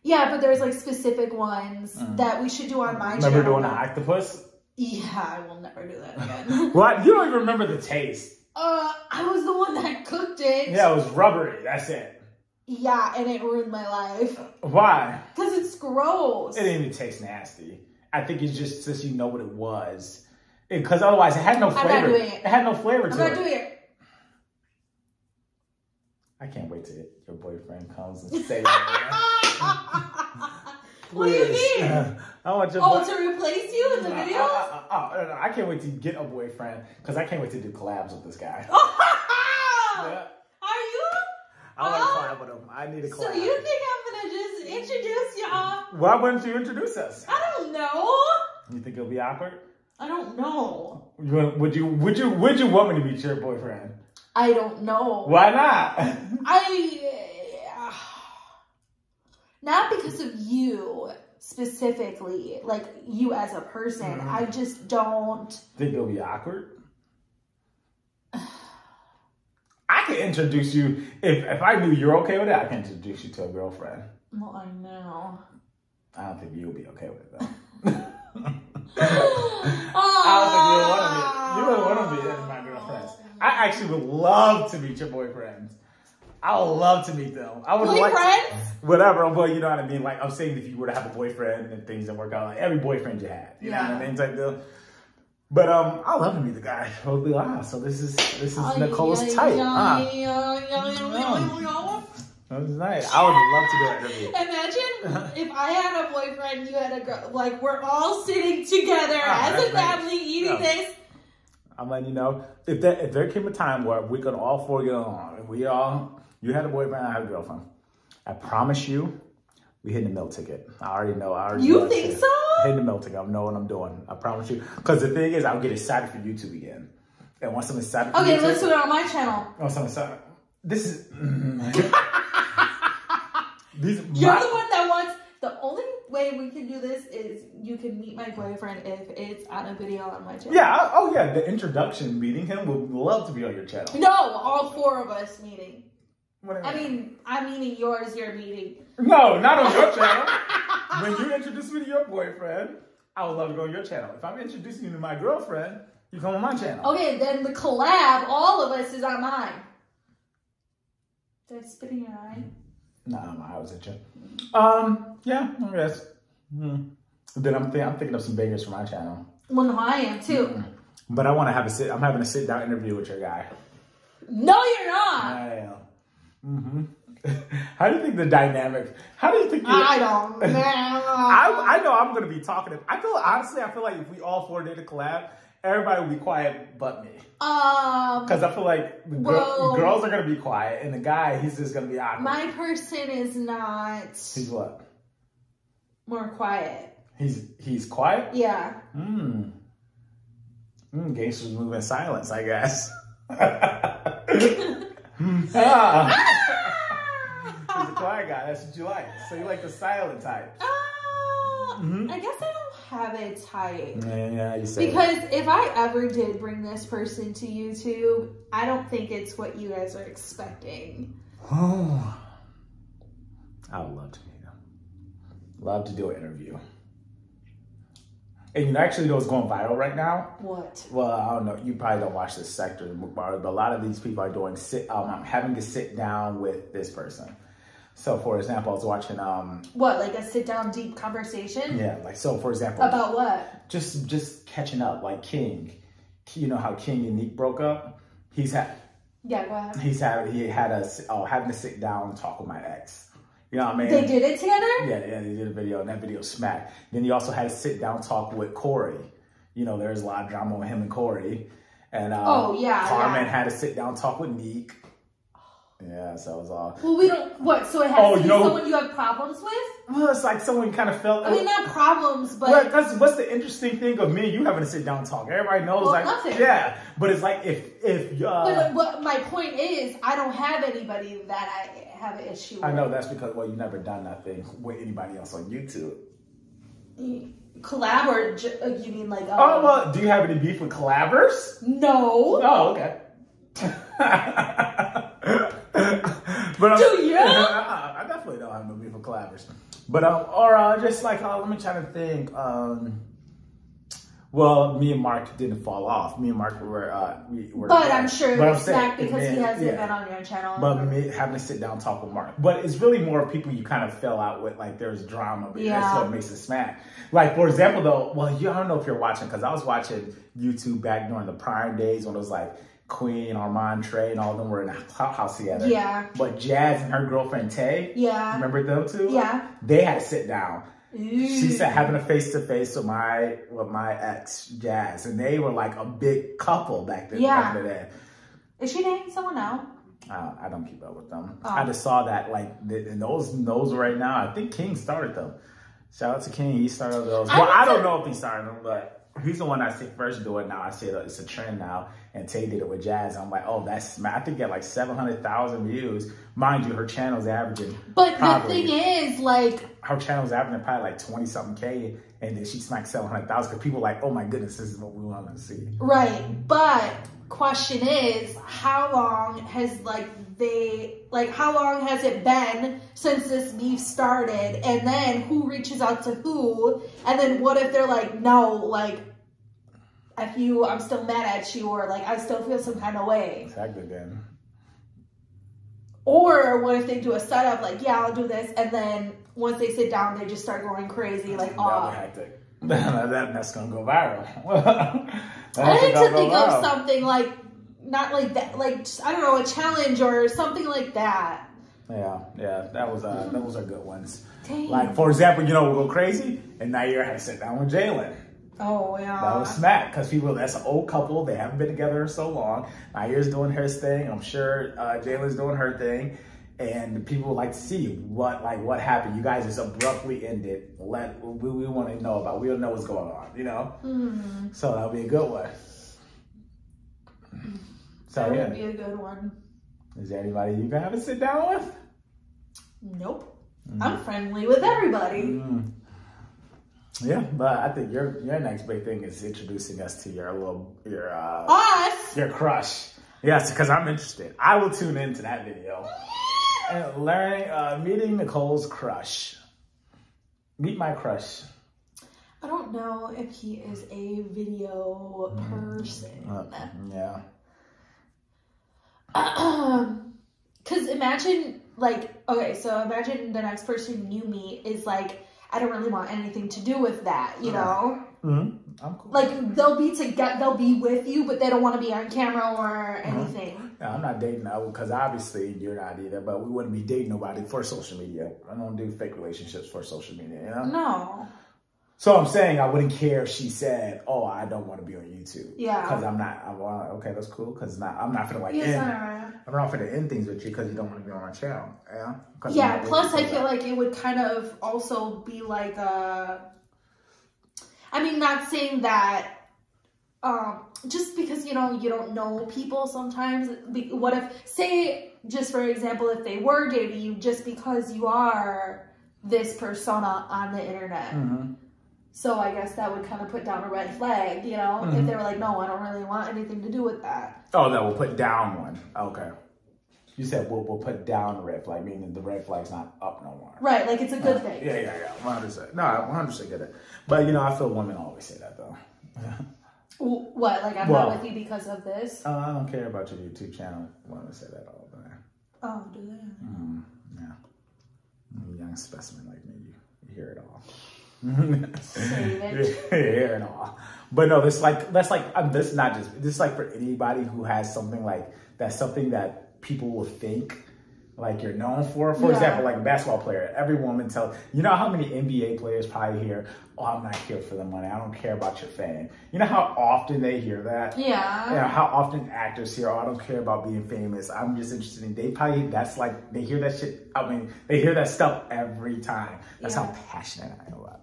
Yeah, but there's like specific ones that we should do on my channel. Remember doing an octopus? Yeah, I will never do that again. What? You don't even remember the taste. I was the one that cooked it. Yeah, it was rubbery. That's it. Yeah, and it ruined my life. Why? Because it's gross. It didn't even taste nasty. I think it's just since you know what it was. Because otherwise, it had no flavor. I'm not doing it. It had no flavor to it. I'm not doing it. I can't wait till your boyfriend comes and saves that. What do you mean? I want your to replace you in the videos? No, I can't wait to get a boyfriend because I can't wait to do collabs with this guy. Yeah. Are you? I want to collab with him. I need a collab. So you think I'm going to just introduce y'all? Why wouldn't you introduce us? I don't know. You think it'll be awkward? I don't know. Would you want me to be your boyfriend? I don't know. Why not? Not because of you specifically, like you as a person. I just don't think it'll be awkward. I can introduce you if I knew you're okay with it. I can introduce you to a girlfriend. Well, I know. I don't think you'll be okay with it though. I don't think you'll want to be. You wouldn't want to be my girlfriend. I actually would love to meet your boyfriends. I would love to meet them. I would like friends? Whatever, but you know what I mean? Like, I'm saying if you were to have a boyfriend and things that work out, like every boyfriend you had, you know what I mean? Type deal. But I love to meet the guy. I'll be like, so this is Nicole's type. That was nice. I would love to do that. Imagine if I had a boyfriend, you had a girl. Like, we're all sitting together as a family eating this. I'm letting you know, if there came a time where we could all four get along, if you had a boyfriend, I had a girlfriend, I promise you, we hitting the meal ticket. I already know. You think so? Hitting the meal ticket. I know what I'm doing. I promise you. Because the thing is, I'll get excited for YouTube again. And want something sad? Okay, let's do it on my channel. Oh, something sad. This is... You're the one that wants... The only way we can do this is you can meet my boyfriend if it's on a video on my channel. Yeah, oh yeah, the introduction, meeting him, would love to be on your channel. No, all four of us meeting. Whatever. I mean, I'm meeting yours, you're meeting. No, not on your channel. When you introduce me to your boyfriend, I would love to go on your channel. If I'm introducing you to my girlfriend, you come on my channel. Okay, then the collab, all of us, is on mine. Did I spit in your eye? Nah, my eye was itching. Yeah, I guess. Then I'm thinking of some bangers for my channel. Well, no, I am too. But I want to have a sit. I'm having a sit down interview with your guy. No, you're not. I am. How do you think the dynamic? How do you think? I don't know. I know I'm gonna be talkative. I feel honestly. I feel like if we all four did a collab, everybody would be quiet but me. Because I feel like the girls are gonna be quiet and the guy he's just gonna be awkward. My person is not. He's what? More quiet. He's quiet. Yeah. Gangsters move in silence, I guess. He's a quiet guy. That's what you like. So you like the silent type. I guess I don't have a type. Yeah, you say because that. If I ever did bring this person to YouTube, I don't think it's what you guys are expecting. Oh, I would love to meet him. Love to do an interview. And you actually know what's going viral right now? What? Well, I don't know. You probably don't watch this sector, but a lot of these people are doing having to sit down with this person. So, for example, I was watching what, like a sit down deep conversation? Yeah, like so. For example, about what? Just catching up, like King. You know how King and Neek broke up? Having to sit down and talk with my ex. You know what I mean? They did it together? Yeah, they did a video, and that video smacked. Then you also had a sit-down talk with Corey. You know, there's a lot of drama with him and Corey. And Carmen had a sit-down talk with Neek. Yeah, so it was all... Well, we don't... What, so it has to be someone you have problems with? Well, it's like someone kind of felt... I mean, not problems, but... Well, that's, what's the interesting thing of me and you having a sit-down talk? Everybody knows, well, like... Nothing. Yeah, but it's like if But what my point is, I don't have anybody that I... have an issue with. I know that's because you've never done that thing with anybody else on YouTube. Collab or you mean like? Oh well, do you have any beef with collabers? No. Oh okay. But do you? I definitely don't have no beef with collabers. But just like let me try to think. Well, me and Mark didn't fall off. Me and Mark were but I'm sure it's back because he hasn't been on your channel. But me having to sit down and talk with Mark. But it's really more people you kind of fell out with. Like there's drama, but that's what makes it smack. Like for example, though, I don't know if you're watching because I was watching YouTube back during the prime days when it was like Queen, Armand, Trey, and all of them were in a clubhouse together. Yeah. But Jazz and her girlfriend Tay. Yeah. Remember them two? Yeah. They had to sit down. She said having a face-to-face with my ex, Jazz. And they were like a big couple back then. Yeah. Is she dating someone now? I don't keep up with them. Oh. I just saw that like those right now. I think King started them. Shout out to King. He started those. Well, I don't know if he started them, but he's the one I see first do it now. I see it's a trend now. And Tay did it with Jazz. I'm like, oh, that's... I think it had like 700,000 views. Mind you, her channel's averaging... But the thing is, like... Her channel's averaging probably like 20-something K. And then she smacked 700,000. Because people are like, oh my goodness, this is what we want to see. Right. But question is, how long has how long has it been since this beef started? And then who reaches out to who? And then what if they're like, no, like... If you, I'm still mad at you, or like I still feel some kind of way. Exactly, then. Or what if they do a setup, like, yeah, I'll do this, and then once they sit down, they just start going crazy, like, oh. That's gonna go viral. I had to think of something like, not like that, like I don't know, a challenge or something like that. Yeah, those are good ones. Dang. Like for example, you know, we go crazy, and Nair had to sit down with Jalen. Oh, yeah. That was smack because people, that's an old couple. They haven't been together in so long. Naya's doing her thing. I'm sure Jalen's doing her thing. And people like to see what happened. You guys just abruptly ended. We want to know about. We don't know what's going on, you know? So that'll be a good one. So that would be a good one. Is there anybody you can have a sit down with? Nope. I'm friendly with everybody. Yeah, but I think your next big thing is introducing us to your crush. Yes, because I'm interested. I will tune into that video. And learning, meeting Nicole's crush. Meet my crush. I don't know if he is a video person. Yeah. Because imagine, imagine the next person you meet is like, I don't really want anything to do with that, you know? I'm cool. Like, they'll be with you, but they don't want to be on camera or anything. No, I'm not dating, because obviously you're not either, but we wouldn't be dating nobody for social media. I don't do fake relationships for social media, you know? No. So I'm saying I wouldn't care if she said, "Oh, I don't want to be on YouTube." Yeah. Because I'm not. Okay, that's cool. Because I'm not gonna I'm not gonna end things with you because you don't want to be on my channel. Yeah. Yeah. Plus, I feel like it would kind of also be like a. I mean, not saying that. Just because you don't know people sometimes. What if, say, just for example, if they were dating you, just because you are this persona on the internet. So I guess that would kind of put down a red flag, you know? If they were like, no, I don't really want anything to do with that. Oh, no, we'll put down one. Okay. You said we'll put down a red flag, meaning the red flag's not up no more. Right, like it's a good thing. Yeah, 100%. No, I 100% get it. But, I feel women always say that, though. What, like I'm not with you because of this? I don't care about your YouTube channel. Women say that all the time. Oh, do they? Yeah. I'm a young specimen like me. You hear it all. Yeah, and all. But no, this is like for anybody who has something something that people will think like you're known for. For example, like a basketball player, every woman tells, how many NBA players probably hear, "Oh, I'm not here for the money. I don't care about your fame." You know how often they hear that? Yeah. You know how often actors hear, "Oh, I don't care about being famous. I'm just interested in," they hear that shit. I mean, they hear that stuff every time. That's how passionate I am about it.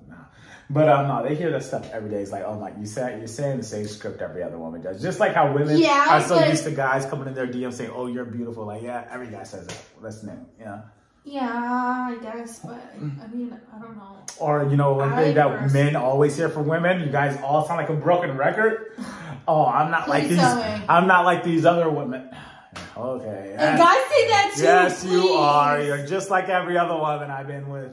But no, they hear that stuff every day. It's like, oh my, you're saying the same script every other woman does. Just like how women are so used to guys coming in their DM saying, "Oh, you're beautiful." Like, yeah, every guy says that. That's new, Yeah, I guess, but I mean, I don't know. Or one thing that men always hear from women, you guys all sound like a broken record. "Oh, I'm not like these. I'm not like these other women." Okay. And guys say that too. Yes, please. You are. You're just like every other woman I've been with.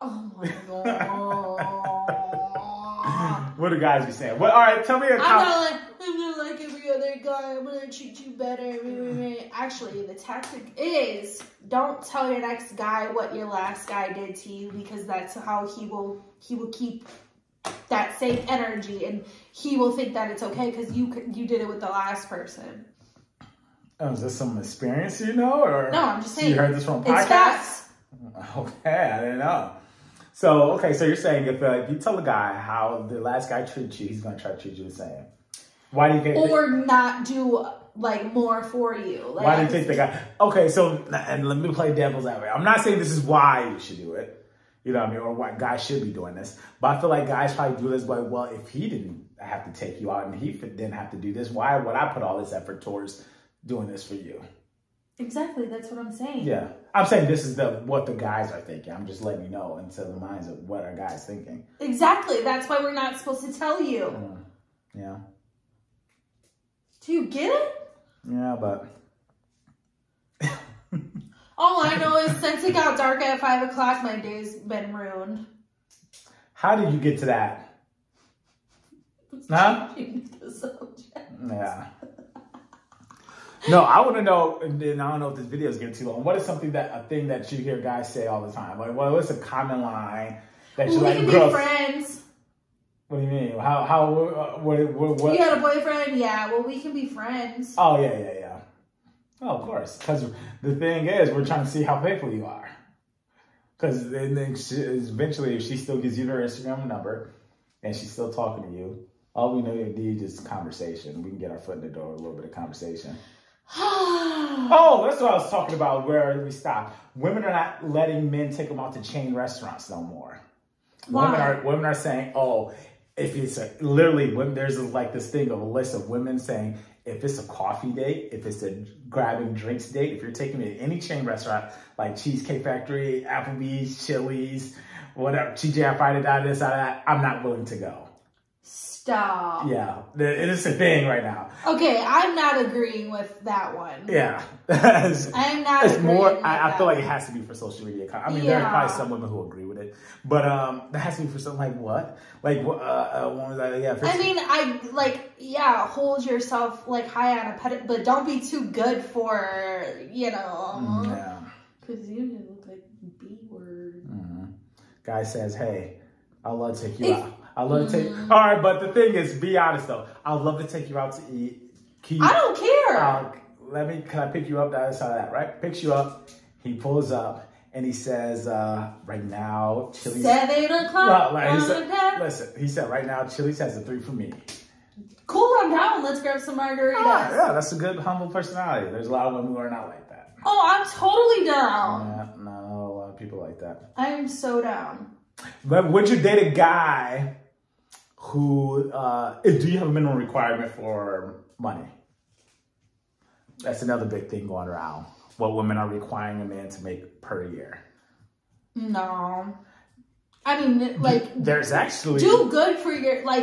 Oh my god. What do guys be saying? Well, all right, tell me a I'm not like every other guy. I'm gonna treat you better. Actually, the tactic is don't tell your next guy what your last guy did to you, because that's how he will keep that same energy, and he will think that it's okay because you did it with the last person. Oh, is this some experience or no? I'm just saying. You heard this from a podcast? It's facts. Okay, I didn't know. So, okay, so you're saying if you tell a guy how the last guy treats you, he's going to try to treat you the same. Why do you think... Or not do, more for you. Like, why do you think the guy... Okay, so, and let me play devil's advocate. I'm not saying this is why you should do it, or why guys should be doing this. But I feel like guys probably do this by, well, if he didn't have to take you out and he didn't have to do this, why would I put all this effort towards doing this for you? Exactly, that's what I'm saying. Yeah. I'm saying this is what the guys are thinking. I'm just letting you know into the minds of what our guys thinking. Exactly. That's why we're not supposed to tell you. Yeah. Do you get it? Yeah, but... All I know is since it got dark at 5 o'clock, my day's been ruined. How did you get to that? Huh? Yeah. No, I want to know, and I don't know if this video is getting too long. What is a thing that you hear guys say all the time? Like, what's a common line that you like? We can be friends. What do you mean? What? You got a boyfriend? Yeah. Well, we can be friends. Oh yeah. Oh, of course. Because the thing is, we're trying to see how faithful you are. Because then eventually, if she still gives you her Instagram number, and she's still talking to you, all we know indeed is conversation. We can get our foot in the door, a little bit of conversation. Oh, that's what I was talking about, where we stop. Women are not letting men take them out to chain restaurants no more. Why? Women are saying, oh, if it's there's this thing of a list of women saying, If it's a coffee date, if it's a grabbing drinks date, if you're taking me to any chain restaurant like Cheesecake Factory, Applebee's, Chili's, whatever, TGI Friday, this, that, I'm not willing to go. Stop. Yeah, it is a thing right now. Okay, I'm not agreeing with that one. Yeah. I'm not agreeing more, with I feel like it has to be for social media. I mean, there are probably some women who agree with it. But that has to be for something like what? Like, what was that? Yeah, I mean, hold yourself, high on a pedestal, but don't be too good for, Yeah. Because you look like B-word. Mm-hmm. Guy says, hey, I'd love to take you out. I love to take. All right, but the thing is, be honest though. I would love to take you out to eat. I don't care. Can I pick you up? That's how that, right? Picks you up. He pulls up and he says, right now, Chili's. 7 o'clock. Listen, he said, right now, Chili's has a 3 for me. Cool on down. Let's grab some margaritas. Oh, yeah, that's a good, humble personality. There's a lot of women who are not like that. Oh, I'm totally down. Yeah, no, a lot of people like that. I'm so down. But would you date a guy who, do you have a minimum requirement for money? That's another big thing going around. What women are requiring a man to make per year. No. I mean, there's actually... Do good for your, I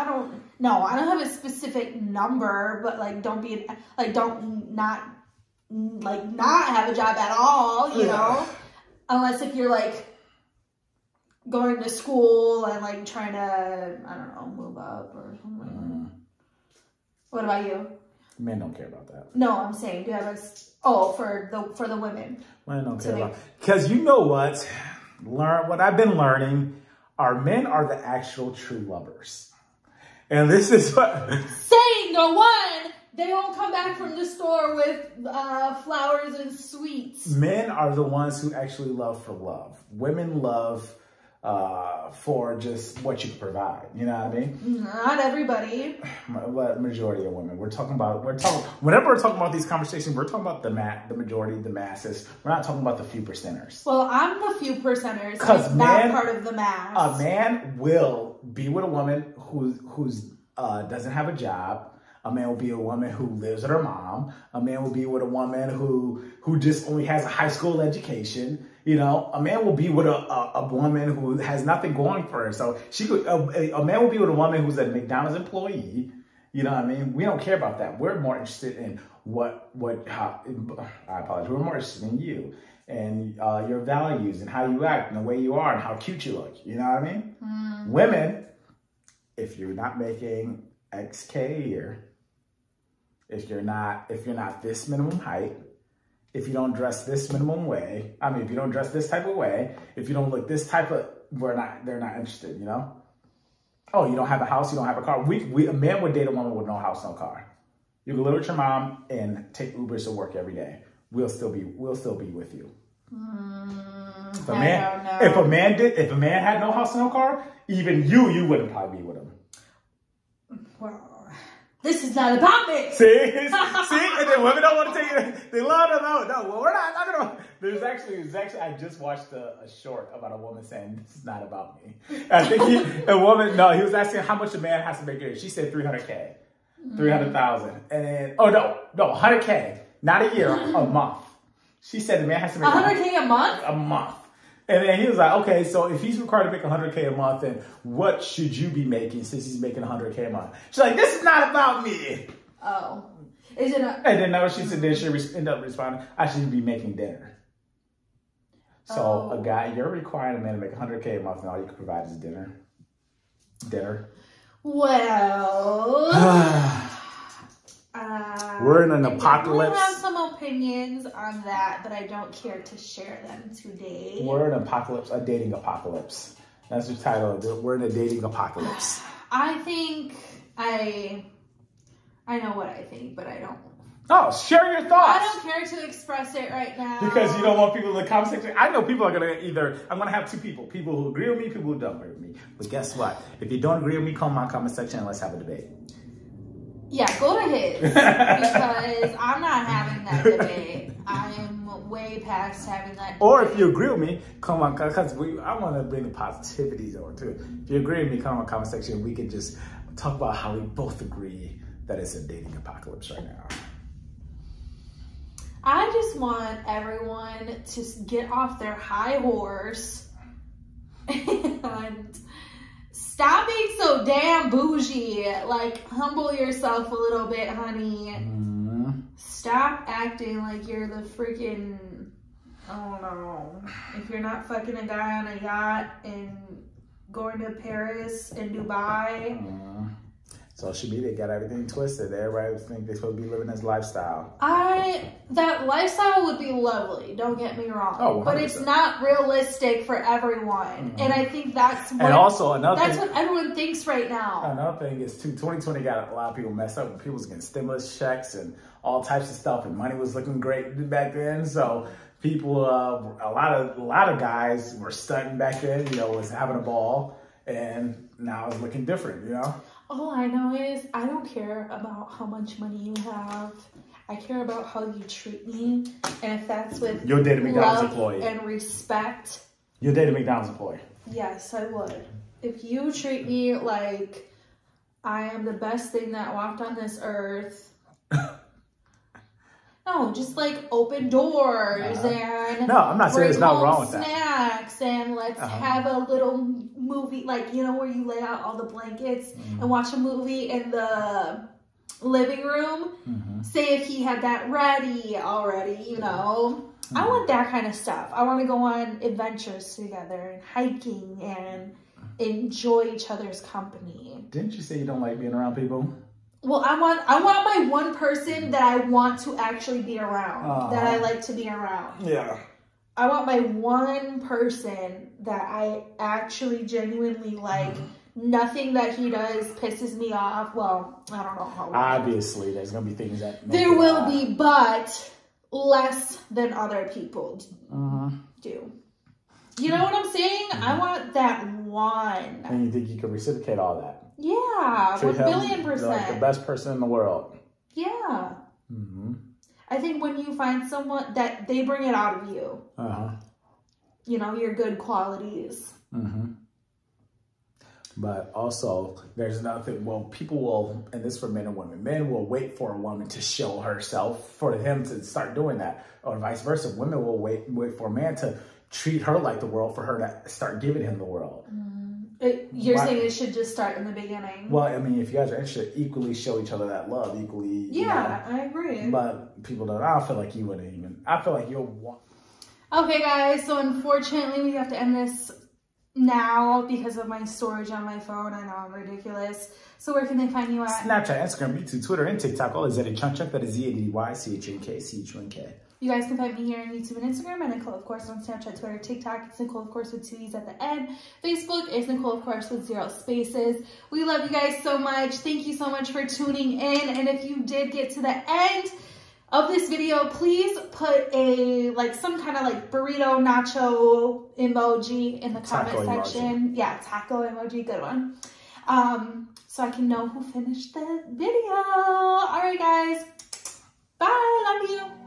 don't have a specific number, but, don't be, not have a job at all, you know? Unless if you're, going to school and, trying to, move up or something. Mm. What about you? Men don't care about that. No, I'm saying, do you have a... Oh, for the women. Men don't care about... Because you know what? What I've been learning are men are the actual true lovers. And this is what... Saying the one... They won't come back from the store with flowers and sweets. Men are the ones who actually love for love. Women love for just what you can provide. You know what I mean? Not everybody. But majority of women. Whenever we're talking about these conversations, we're talking about the majority, the masses. We're not talking about the few percenters. Well, I'm the few percenters. Because not part of the mass. A man will be with a woman who doesn't have a job. A man will be a woman who lives with her mom. A man will be with a woman who just only has a high school education. You know, a man will be with a woman who has nothing going for her. So a man will be with a woman who's a McDonald's employee. You know what I mean? We don't care about that. We're more interested in we're more interested in you and your values and how you act and the way you are and how cute you look. You know what I mean? Mm. Women, if you're not making XK a year, if you're not this minimum height, if you don't dress this minimum way, if you don't dress this type of way, if you don't look this type of, they're not interested, you know? Oh, you don't have a house, you don't have a car. A man would date a woman with no house, no car. You can live with your mom and take Ubers to work every day. We'll still be with you. If a man had no house, no car, even you wouldn't probably be with him. Well, this is not about me. See, and then women don't want to take it. They love it. No, well, we're not talking about. There's actually. I just watched a short about a woman saying this is not about me. I think he was asking how much a man has to make a year. She said 300K, 300,000, and then, no, 100K, not a year, a month. She said the man has to make 100K a month. A month. And then he was like, okay, so if he's required to make 100K a month, then what should you be making since he's making 100K a month? She's like, this is not about me. Oh. Is it not? And then she said, then she ended up responding, I should be making dinner. So a guy, you're requiring a man to make 100K a month and all you can provide is dinner. Dinner. Well. We're in an apocalypse. I have some opinions on that, but I don't care to share them today. We're in an apocalypse, a dating apocalypse. That's the title of it. We're in a dating apocalypse. I think I know what I think, but I don't. Oh, share your thoughts. I don't care to express it right now. Because you don't want people in the comment section. I know people are going to I'm going to have two people. People who agree with me, people who don't agree with me. But guess what? If you don't agree with me, come in my comment section and let's have a debate. Yeah, go to his, because I'm not having that debate. I am way past having that debate. Or if you agree with me, come on, because I want to bring the positivities over too. If you agree with me, come on, comment section. We can just talk about how we both agree that it's a dating apocalypse right now. I just want everyone to get off their high horse and stop being so damn bougie. Like, humble yourself a little bit, honey. Stop acting like you're the freaking, I don't know. If you're not fucking a guy on a yacht and going to Paris and Dubai. Social media got everything twisted. Everybody think they're supposed to be living this lifestyle. That lifestyle would be lovely. Don't get me wrong. Oh, but it's not realistic for everyone. And I think that's what. And also that's what everyone thinks right now. Another thing is too, 2020 got a lot of people messed up. People was getting stimulus checks and all types of stuff, and money was looking great back then. So people, a lot of guys were stunting back then. You know, was having a ball, and now it's looking different. You know. All I know is I don't care about how much money you have. I care about how you treat me. And if that's with your date McDonald's employee and respect. You'll date a McDonald's employee. Yes, I would. If you treat me like I am the best thing that walked on this earth. No, just like open doors and no, I'm not saying it's not wrong with snacks that. And let's have a little movie, like, you know, where you lay out all the blankets and watch a movie in the living room. Say if he had that ready already, you know. I want that kind of stuff. I want to go on adventures together and hiking and enjoy each other's company. Didn't you say you don't like being around people? Well, I want my one person that I want to actually be around, that I like to be around. Yeah. I want my one person that I actually genuinely like. Nothing that he does pisses me off. Well, I don't know how. Obviously, there's going to be things that there will be, but less than other people do. You know what I'm saying? I want that one. And you think you can reciprocate all that? Yeah, 1,000,000%. Like the best person in the world. Yeah. I think when you find someone that they bring it out of you, you know, your good qualities. But also, there's another thing. Well, people will, and this for men and women, men will wait for a woman to show herself for him to start doing that, or vice versa. Women will wait for a man to treat her like the world for her to start giving him the world. You're saying it should just start in the beginning. Well, I mean, if you guys are interested, equally show each other that love, equally. Yeah, you know, I agree. But people don't. I feel like you wouldn't even. I feel like you'll. Okay, guys. So unfortunately, we have to end this now because of my storage on my phone. I know I'm ridiculous. So where can they find you at? Snapchat, Instagram, YouTube, Twitter, and TikTok. All is at Chunk. That is ZADDYCHUNK. You guys can find me here on YouTube and Instagram at Nicole Of Course, on Snapchat, Twitter, TikTok. It's Nicole Of Course with 2 E's at the end. Facebook is Nicole Of Course with 0 spaces. We love you guys so much. Thank you so much for tuning in. And if you did get to the end of this video, please put a, like, some kind of like burrito nacho emoji in the comment section. Yeah, taco emoji, good one. So I can know who finished the video. All right, guys. Bye, love you.